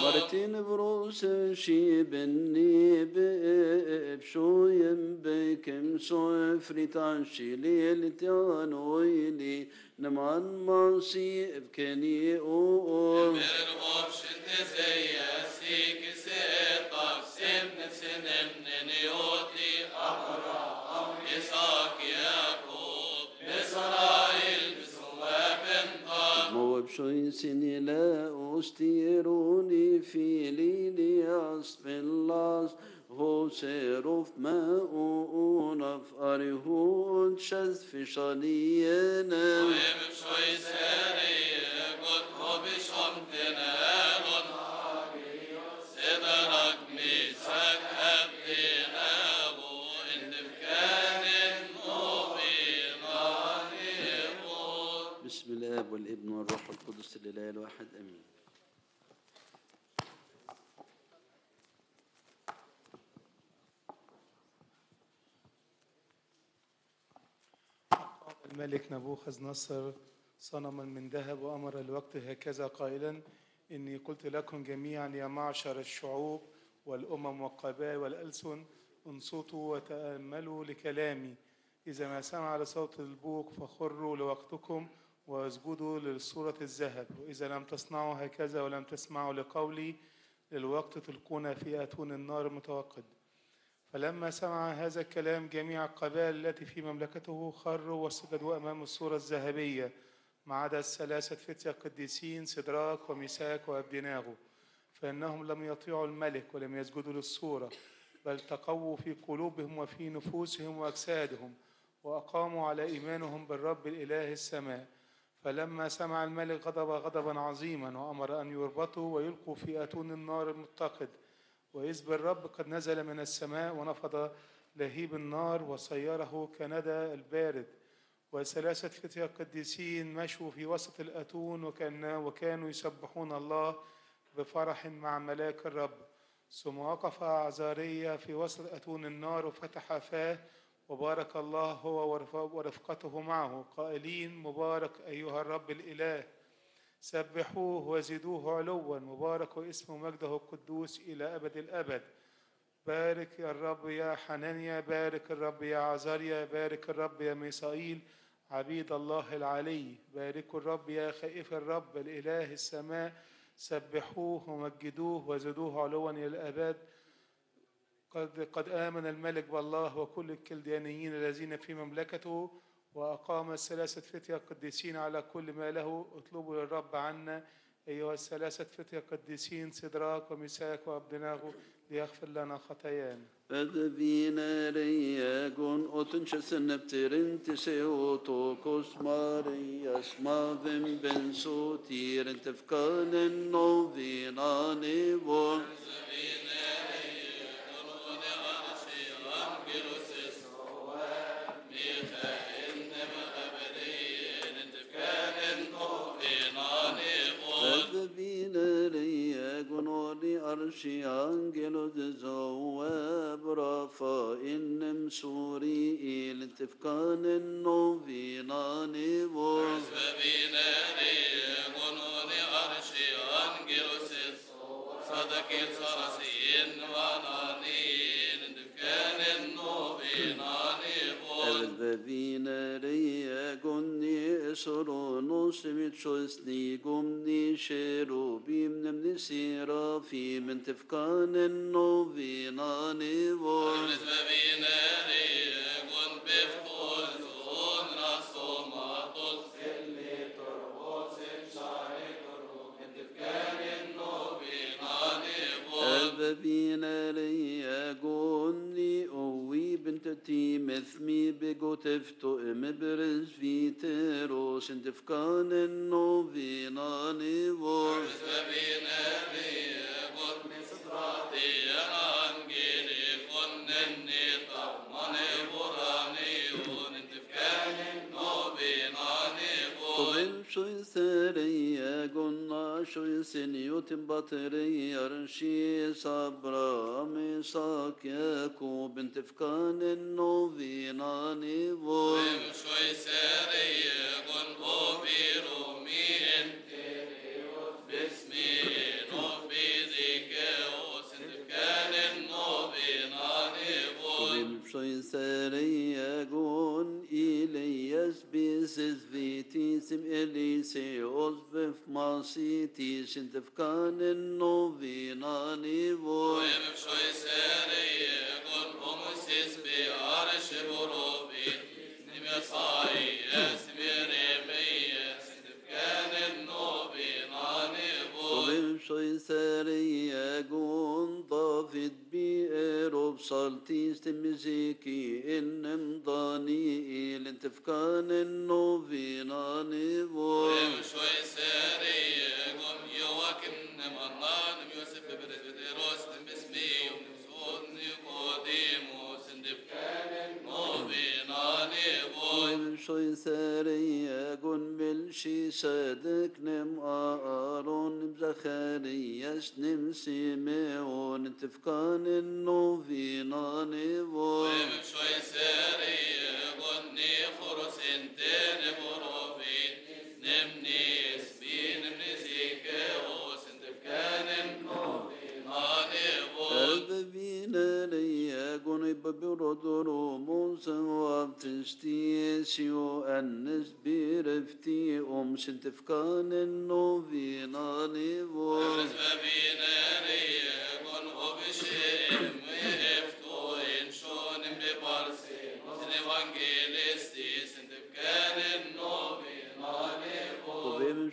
مرتين بروس شي بني بشو يمبكم صفرت عن شي ليلتان ويلي نمان مانسي بكني أو مر أرش تزياسي كسير قاسم نسن من يوتي أمرا أمري ساكي أكوب بسرائيل وبشوي سني لا أستيروني في ليلي عصف اللاص هو سيروف ماء ونف أرهون شذ في شنينا وبشوي ساري قد وبشمتنا ونهاري سدرك ميسك أبدينا وإن بكان بسم الله والابن والروح القدس الإله الواحد امين. قام الملك نبوخذ نصر صنما من ذهب وامر الوقت هكذا قائلا: اني قلت لكم جميعا يا معشر الشعوب والامم والقبائل والالسن انصتوا وتاملوا لكلامي، اذا ما سمع لصوت البوق فخروا لوقتكم واسجدوا للصورة الذهب، وإذا لم تصنعوا هكذا ولم تسمعوا لقولي للوقت تلقون في أتون النار متوقد. فلما سمع هذا الكلام جميع القبائل التي في مملكته خروا وسجدوا أمام الصورة الذهبية ما عدا الثلاثة فتية قديسين سدراك وميساك وأبديناغو، فإنهم لم يطيعوا الملك ولم يسجدوا للصورة، بل تقووا في قلوبهم وفي نفوسهم وأجسادهم وأقاموا على إيمانهم بالرب الإله السماء. فلما سمع الملك غضب غضبا عظيما وأمر أن يربطوا ويلقوا في أتون النار المتقد، وإذ بالرب قد نزل من السماء ونفض لهيب النار وسيره كندى البارد، وثلاثة فتية قديسين مشوا في وسط الأتون وكانوا يسبحون الله بفرح مع ملاك الرب. ثم وقف عزاريا في وسط أتون النار وفتح فاه وبارك الله هو ورفقته معه قائلين: مبارك أيها الرب الإله، سبحوه وزدوه علوا، مبارك اسم مجده القدوس إلى أبد الأبد. بارك يا الرب يا حنانيا، بارك الرب يا عزاريا، بارك الرب يا ميسائيل عبيد الله العلي، باركوا الرب يا خائف الرب الإله السماء، سبحوه ومجدوه وزدوه علوا إلى الأبد. قد قد آمن الملك بالله وكل الكلديانيين الذين في مملكته، وأقام الثلاثة فتية قديسين على كل ما له. اطلبوا للرب عنا أيها الثلاثة فتية قديسين سدراك وميساك وأبديناغو ليغفر لنا خطايانا. فدبينا رياجون أتنشس النبترين تسيوتو كوسماري أسما بن بن سوتير تفكان النوفينا نيبون. بينا ليا جنودي أرشي أنجلو تزواب رافا إن مسوري إلى تفكان النوفينا نبو. بينا ليا جنودي أرشي أنجلو صدق الصرسين وانانين تفكان النوفينا الذين رياجوني اسرونو سميت شوسني قمني شيروبيم نمني سيرافي من تفكان النوفينا نيفو. الذين رياجون بفقول زون راسوما تسلي تربوس شعري تربو من تفكان النوفينا نيفو. الذين رياجوني أوي بنت تيمث مي بيجو تفتو إم برز في تيرو سنتفكان النوفينا نيفو. سبينا لي قرن سطراتي أنا أنجيلي قنني طبعا شيسرية قلنا شيسن يتم بطرية رشي صبرا ميساك يكو بنت فكان النوفينا نيبو شيسرية قلبو بيرومي انتريوت باسمي نوفي ذكاو سنفكان النوفينا نيبو شيسرية قلنا إليس بيسز فيتي سم إليسي أصبف مصيتي سنتفكان النوفينا نيبو ويمشوي سارية قل ومسيس بيارش بروبي نمي صاية سمي ريمية سنتفكان النوفينا نيبو ويمشوي سارية قل ضافت بيروب صلتي سمزيكي إنم ضاني لانتفكان النوفينا نيبو ويمشوي سارية قم يواكن مرنان يوسف برزبتيروس باسمي ومسود نيقوديموس انتفكان النوفينا نيبو ويمشوي سارية قم بالشي صادق نم آرون بزخاريس نم سيميون انتفكان النوفينا نيبو ويمشوي سارية برضو موسى وابتشتي سيو أنس برفتي أم سنتفكان النوفينا نيبو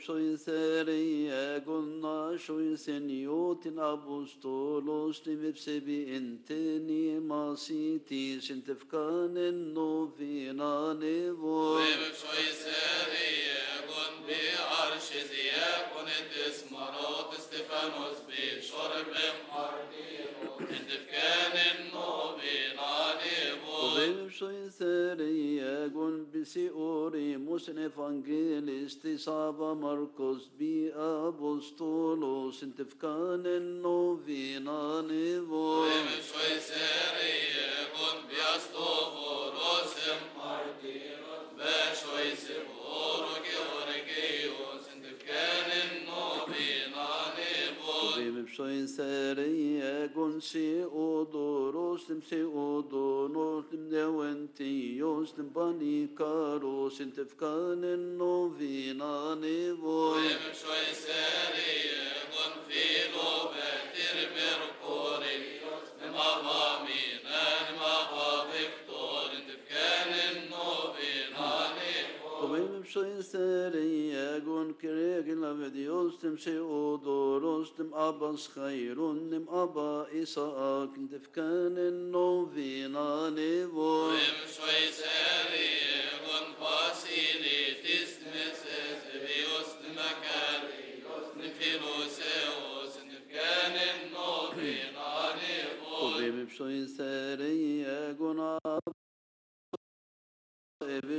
شوي سرية قلنا شوي سنيوت الأبوستولوس لمبسي بإنتني ماسيتي سنتفكان النوفينا نيبو شوي سرية قلن بعرش زياق ونتس مرات استفانوس بشرب مقرديرو سنتفكان النوفينا نيبو شوي سرية قلن بسيوري مسنف انجيليس تصابا مركز بي أبوستولوس انتفكان النوفينا نيبو ويمشوي سارية قد بيستوفوروس مارتيروس بشوي سبورو كوركيوس انتفكان النوفينا نيبو ويمشوي سارية قد سيؤدوروس لمسيؤدونوس لمدوانتيوس لمبانيكاروس انتفكان النوفينا نيبو ويمشوي سارية قنفيلو باتر بركوري نمغامينا نمغافكتور انتفكان النوفينا نيبو ويمشوي سارية قنكريق الابديوس تمشي قدروس تمقبص خيرون نمقبا إساءك انتفكان النوفينا نيبو ويمشوي سارية قنفاسيلي تسمس بيوس نمكاري فيروسيوس نفكان النوفينا نيبو وبيمشوي سارية قنا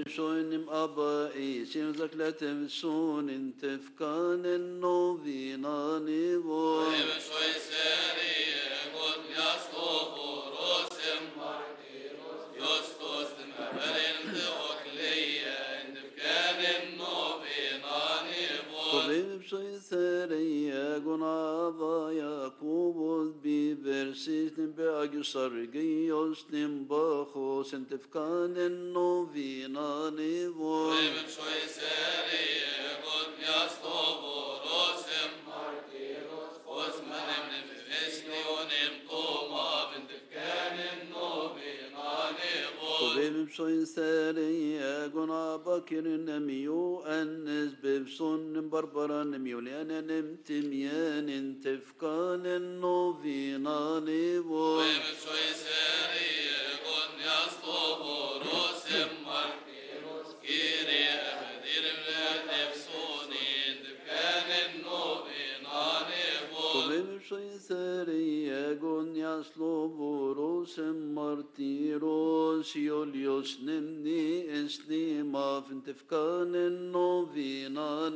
بشوي نمقبائي سيرزك لا تمسون انتفكان النوفينا نيبو وبيمشوي سارية قد يصطفو روسم مارتيروس يسطوس نمبرين تغكلية انتفكان النوفينا نيبو شوي سرية قنابا يقوبوث ببرسيسن بأجسرقيوس نمباخوس انتفكان النوفينا نيبو شوي سرية قد يصطبوروس مارتيروس خسمن نفسني ونمقوما بانتفكان النوفينا نيبو وبيمشوي سارية قنا بكر نميو أنس ببسون بربرا نميو لأنا نمت ميان انتفكان النوفينا نيبو وبيمشوي سارية قن يصطبو روسم مارتيروس كيري أهدير من نفسوني انتفكان النوفينا نيبو وبيمشوي سارية قن يصطبو روسم مارتيروس يوليوس نمني اسليما في انتفكان النوفينا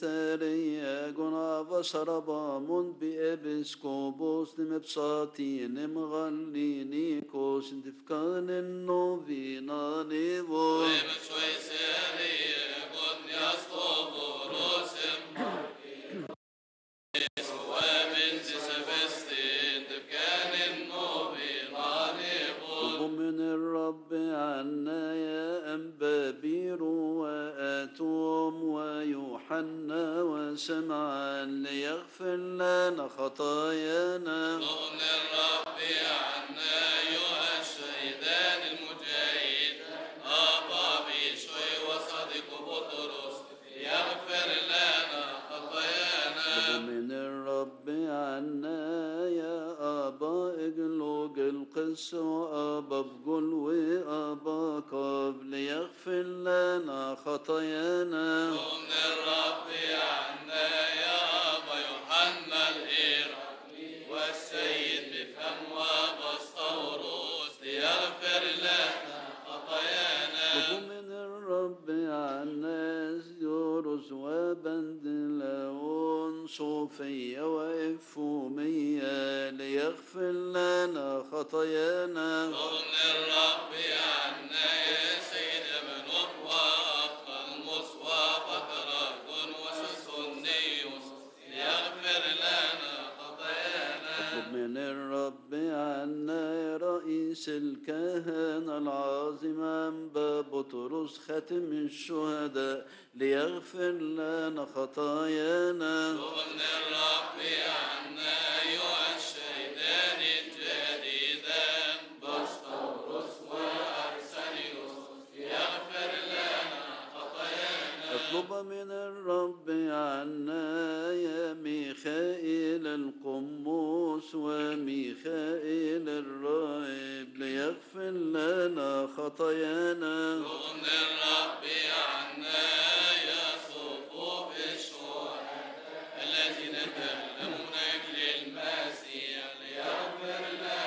ساريا جنا بشربا من بأبس كوبوس نمبساتي نمغلي نيكوش ندفكان النوفي نانيبو ومشوي ساريا قد يصطب رسم ومن تسبستين دفكان النوفي نانيبو ومن الرب عنا يا أنبابير وآتوم ويوحنا وسمعا ليغفر لنا خطايانا ضمن الرب عنا أيها الشهيدان المجاهد أبا بشوي وصديق بطرس يغفر لنا خطايانا ضمن الرب عنا يا أبا إجلوج القس وأبا بجل وأبا قبل ليغفر لنا خطايانا ضمن الرب عنا يا أبا يوحنا الإيراني والسيد بفم وأبا الصوروس ليغفر لنا خطايانا ضمن الرب عنا زيورس وبندلاون صوفيا وإفوميا ليغفر لنا خطايانا ضمن الرب عنا يا سيد ابن أبقى المصوى فتراجون وسسنيوس ليغفر لنا خطايانا من الرب عنا رئيس الكهنة العظيم أنبا بطرس خاتم الشهداء ليغفر لنا خطايانا ضمن الرب عنا أيها الشهيدان الجديدان بسطورس وأرسنيوس ليغفر لنا خطايانا اطلب من الرب عنا يا ميخائيل القموس وميخائيل الراهب ليغفر لنا خطايانا ضمن الرب عنا يا صفوف الشهداء الذين تألمون أجل المسيح ليغفر لنا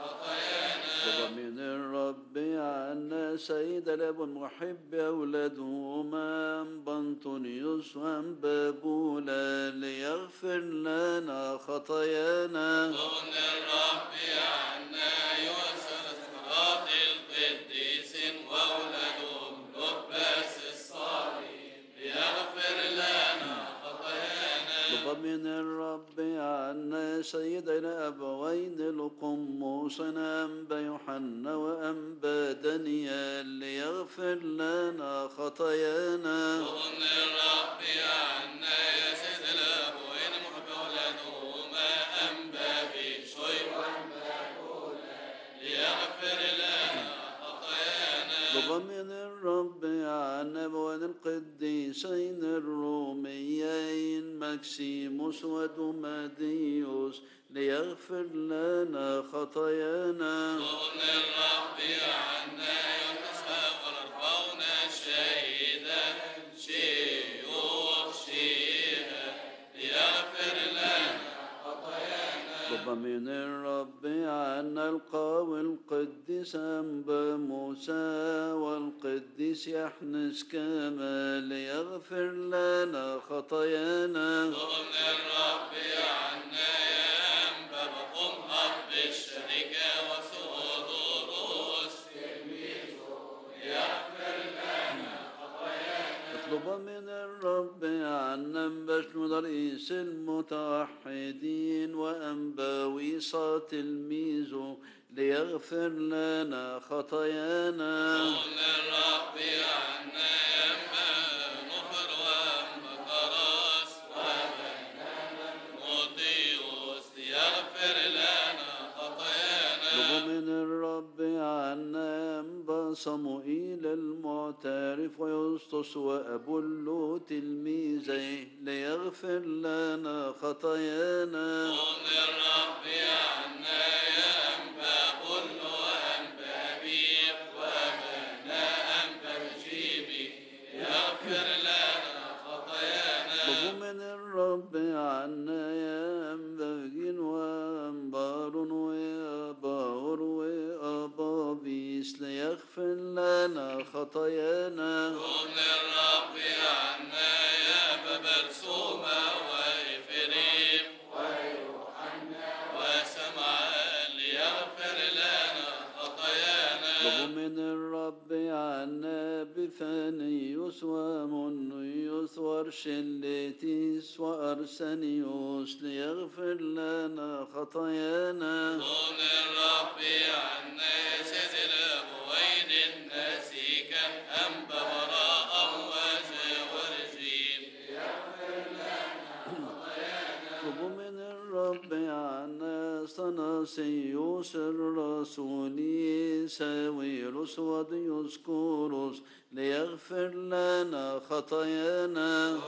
خطايانا ضمن الرب عنا سيد الأب المحب أولاده هما أنبا أنطونيوس وأنبا بولا ليغفر لنا خطايانا ضمن الرب عنا أيها السادات القديسين وأولادهم لباس الصليب ليغفر لنا خطايانا ضمن الرب عنا سيدنا أبوين القموصين أنبا يوحنا وأنبا دانيال ليغفر لنا خطايانا ضمن الرب عنا يا سيد الأبوين محب أولادهما أنبا بشوي وأنبا بولا ليغفر لنا ضمن الرب عنا أبوين القديسين الروميين ماكسيموس ودوماديوس ليغفر لنا خطايانا ضمن الرب عنا يوحنا وارفعونا شهيدا شيوخ شيها ليغفر لنا ضمن الرب عنا القاوي القديس أنبا موسى والقديس يحنس كما ليغفر لنا خطايانا ضمن الرب عنا يا أنبا بقمهض بالشركة وسودروس تلميذه ليغفر لنا خطايانا اطلب من الرب عنا أنبا شنود رئيس المتوحدين وأنبا ويصا تلميذه ليغفر لنا خطايانا ضمن الرب عنا يا أنبا نفر وأنبا كراس وأنبا مطيوس ليغفر لنا خطايانا ضمن الرب عنا أنبا صموئيل المعترف ويسطس وأبولو تلميذيه ليغفر لنا خطايانا ضمن الرب عنا يا أنبا أبولو وأنبا أبيب وأبانا أنبا بجيبي ليغفر لنا خطايانا ضمن الرب عنا يا أنبا فجين وأنبا رنو يا باور وأبابيس ليغفر لنا خطايانا ضمن الرب عنا يا أبا والشليتيس وأرسنيوس ليغفر لنا خطايانا. ومن ربي عنا سزل بوين الناسي كالأنب وراء أمواج ورجيم ليغفر لنا خطايانا. ومن ربي عنا صناسيوس الرسولي ساويروس وديوسكوروس ليغفر لنا خطايانا. ومن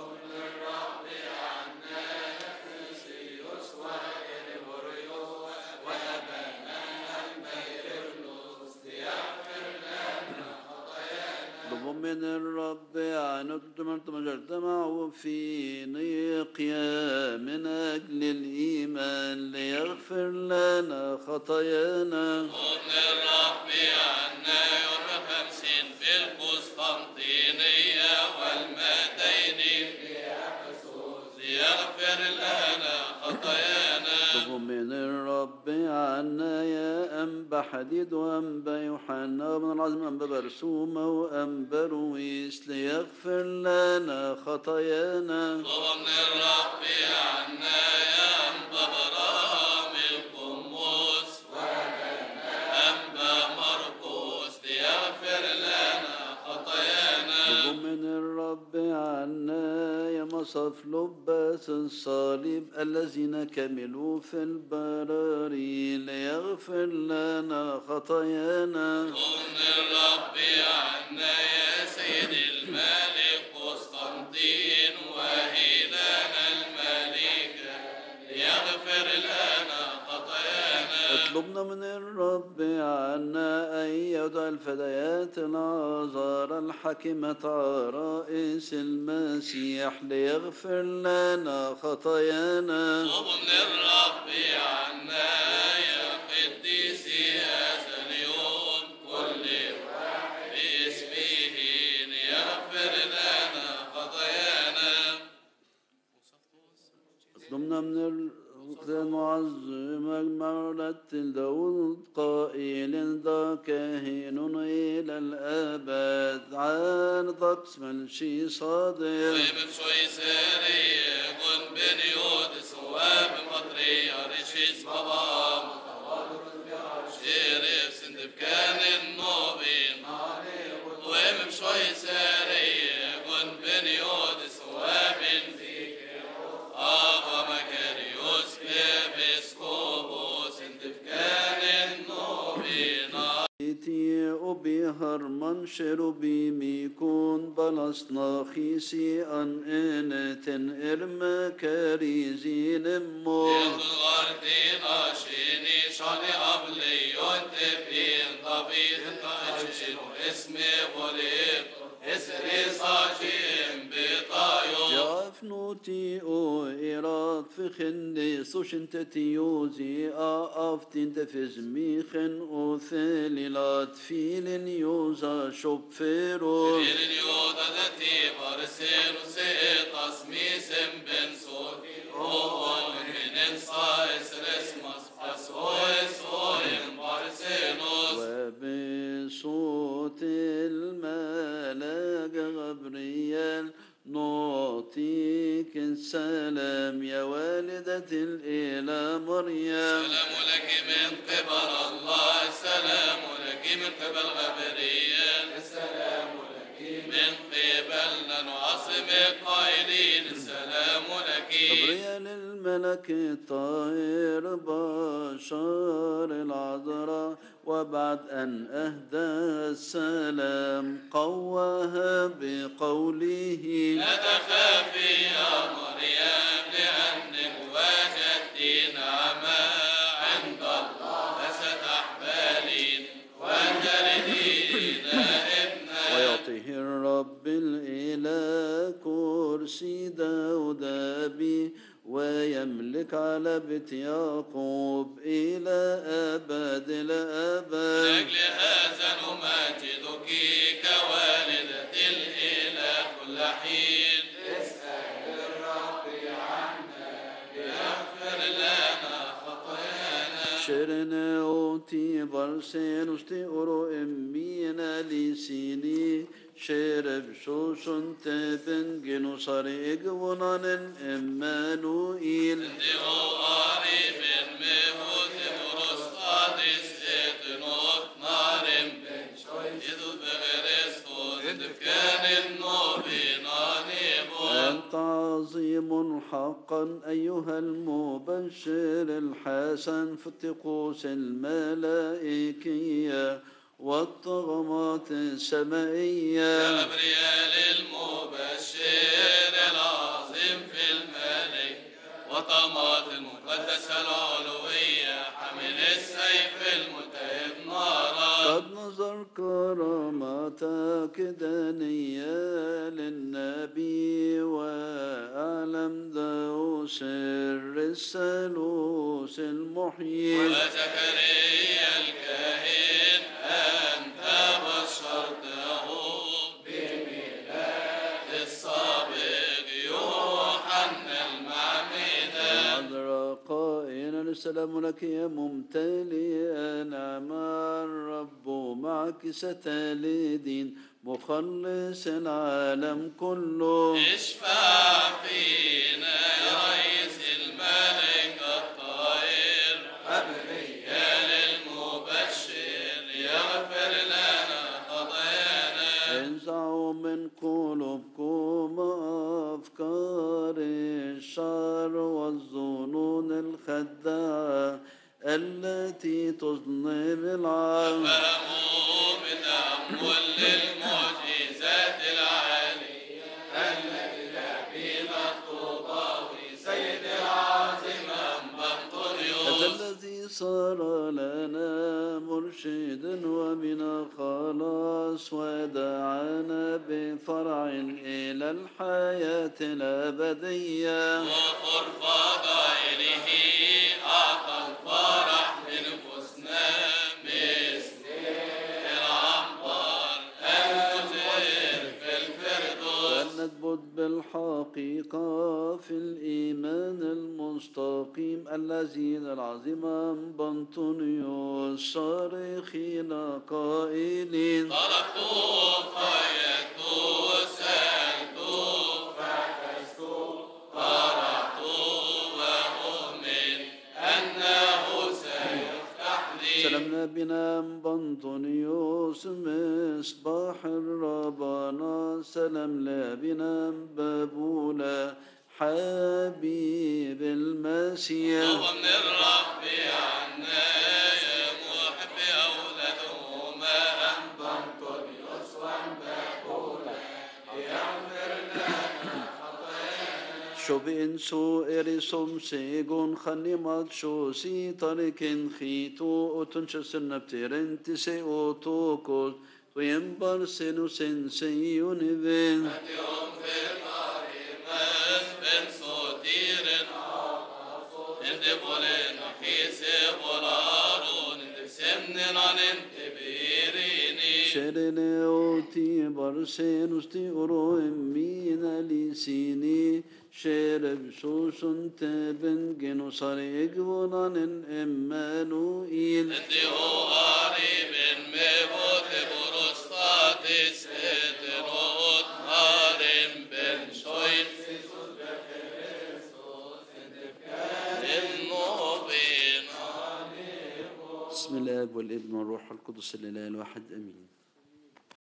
رب عنا أثنسيوس وإلبريوس وأبنانا الميرنوس ليغفر لنا خطايانا. ومن الرب عنا اكتملت مجتمع وفيني قيام من أجل الإيمان ليغفر لنا خطايانا. ومن الرب عنا يرخمسين بالقسم القسطنطينية والمدينة ليغفر لنا خطايانا. ومن الرب عنا يا أنبا حديد وأنبا يوحنا وابن العزم وأنبا برسومة وأنبا رويس ليغفر لنا خطايانا. ومن الرب عنا يا أنبا براهم القموس وأنبا مرقوس ليغفر لنا. ومن الرب عنا يا مصاف لباس الصليب الذين كملوا في البراري ليغفر لنا خطايانا. ومن الرب عنا يا سيد الملك قسطنطين وهيلان الملكة ليغفر لنا خطايانا. اطلبنا من الرب عنا أن يدع الفديات العذارى الحكمة عرائس المسيح ليغفر لنا خطايانا. ومن الرب عنا يا قديسي هذا اليوم كل واحد باسمه ليغفر لنا خطايانا. اطلبنا من معظم المولد داود قائل ذا كاهن إلى الأبد عن طقس من شي صادر. ومن شوي ساري قن بنيود سواب مطري عرشيس بابا شيريف سندب كان النوبين. ومن شوي ساري قن بنيود سواب أبا مكاريوس بيسكوبوس اندفكان النوبينا. إتي أبي هرمان شربي ميكون بلسنا خيسي أن إنتن إرما كاريزين أمو. يغردين أشيني شاني أبليون تبين طبيعي تأشين اسمي وليب اسري صاجين بطايو. يقف نوتي او إيراد في خندي سوشن تتيوزي اقف تنتفز ميخن او ثالي لاتفيلن يوزا شوبفيرو. فيلن يوزا داتي بارسين وسيطاس ميسن بنسون روحون هنن صايس رسمس أسويس وين بارسينوس. وبصوت الملاك غبريال نعطيك السلام يا والدة الإله مريم. سلام لك من قبل الله، السلام لك من قبل غبريال، السلام لك من قبلنا نعصم قائلين السلام لك. غبريال الملك الطاهر بشار العذراء وبعد أن أهدى السلام قواها بقوله لا تخافي يا مريم لأنك وجدت نعما عند الله فستحبلين وتلدين ابنا. ويعطيه الرب الإله كرسي داود أبي ويملك على بيت يعقوب إلى أبد الأبد. لأجل هذا نمجدك كوالدة الإله كل حين. اسأل الرب عنا ليغفر لنا خطايانا. شرنا أوتي برسين وستئرو أمينا لسيني شيرب شوشن تابن جنو صريق ونانن إمانوئيل أديو قاري من مهوت مروس قادس إتنوك نارم إذو بغرس خود بكان النوبي أنت عظيم حقا أيها المبشر الحسن في الطقوس الملائكية والطغمات السمائية جبريل المبشر العظيم في الملك وطمات المقدسة العلوية حمل السيف المتهب نارا قد نظر كرامات كدانية للنبي وأعلم ذو سر الثالوث المحيي وزكريا الكاهن أنت بشرته بميلاد الصابغ يوحنا المعمدا قائلا السلام لك يا ممتلئا مع الرب معك ستلدين مخلص العالم كله اشفع فينا يا رئيس الملك الطاهر أبريا للمبشر يغفر لنا خطايانا انزعوا من قلوبكم أفكار الشر والظنون الخداعة التي تظلم العالم فهموا بتأمل للمعجزات العالية التي تأتي مخطوطة سيد العظيم أنبطريوس الذي صار لنا مرشدا ومنا خلاص ودعانا بفرع إلى الحياة الأبدية وقر فضائله أعطى الفرح لنفسنا مثل العنبر أن تزهر في الفردوس أن نثبت بالحقيقة في الإيمان المستقيم الذين العظيم بنطونيوس صارخين قائلين طرقوا فيتوا سألتوا فحسوا سلمنا بنا بنطونيوس مصباح الربنا سلمنا بنا بابولا حبيب المسيح هو من الرب عنا يا محب أولادهما عن بنطونيوس وعن بابولا ليغفر لنا خطايانا شو بإنسو إرسم سيجون خنمات شو سي طريق خيتو أتنشس النبتيرين تسي أوتوكو وينبر سينو سنسي يونيفين شرنا أوتي برسين أستي أرومينا لسيني شرب سوسن تبن جنو صريق ونان إمانوئيل أنتي قريب مبوت برستاتس إتنوت هارم بن شويت بسم الله والابن والروح القدس الإله الواحد امين.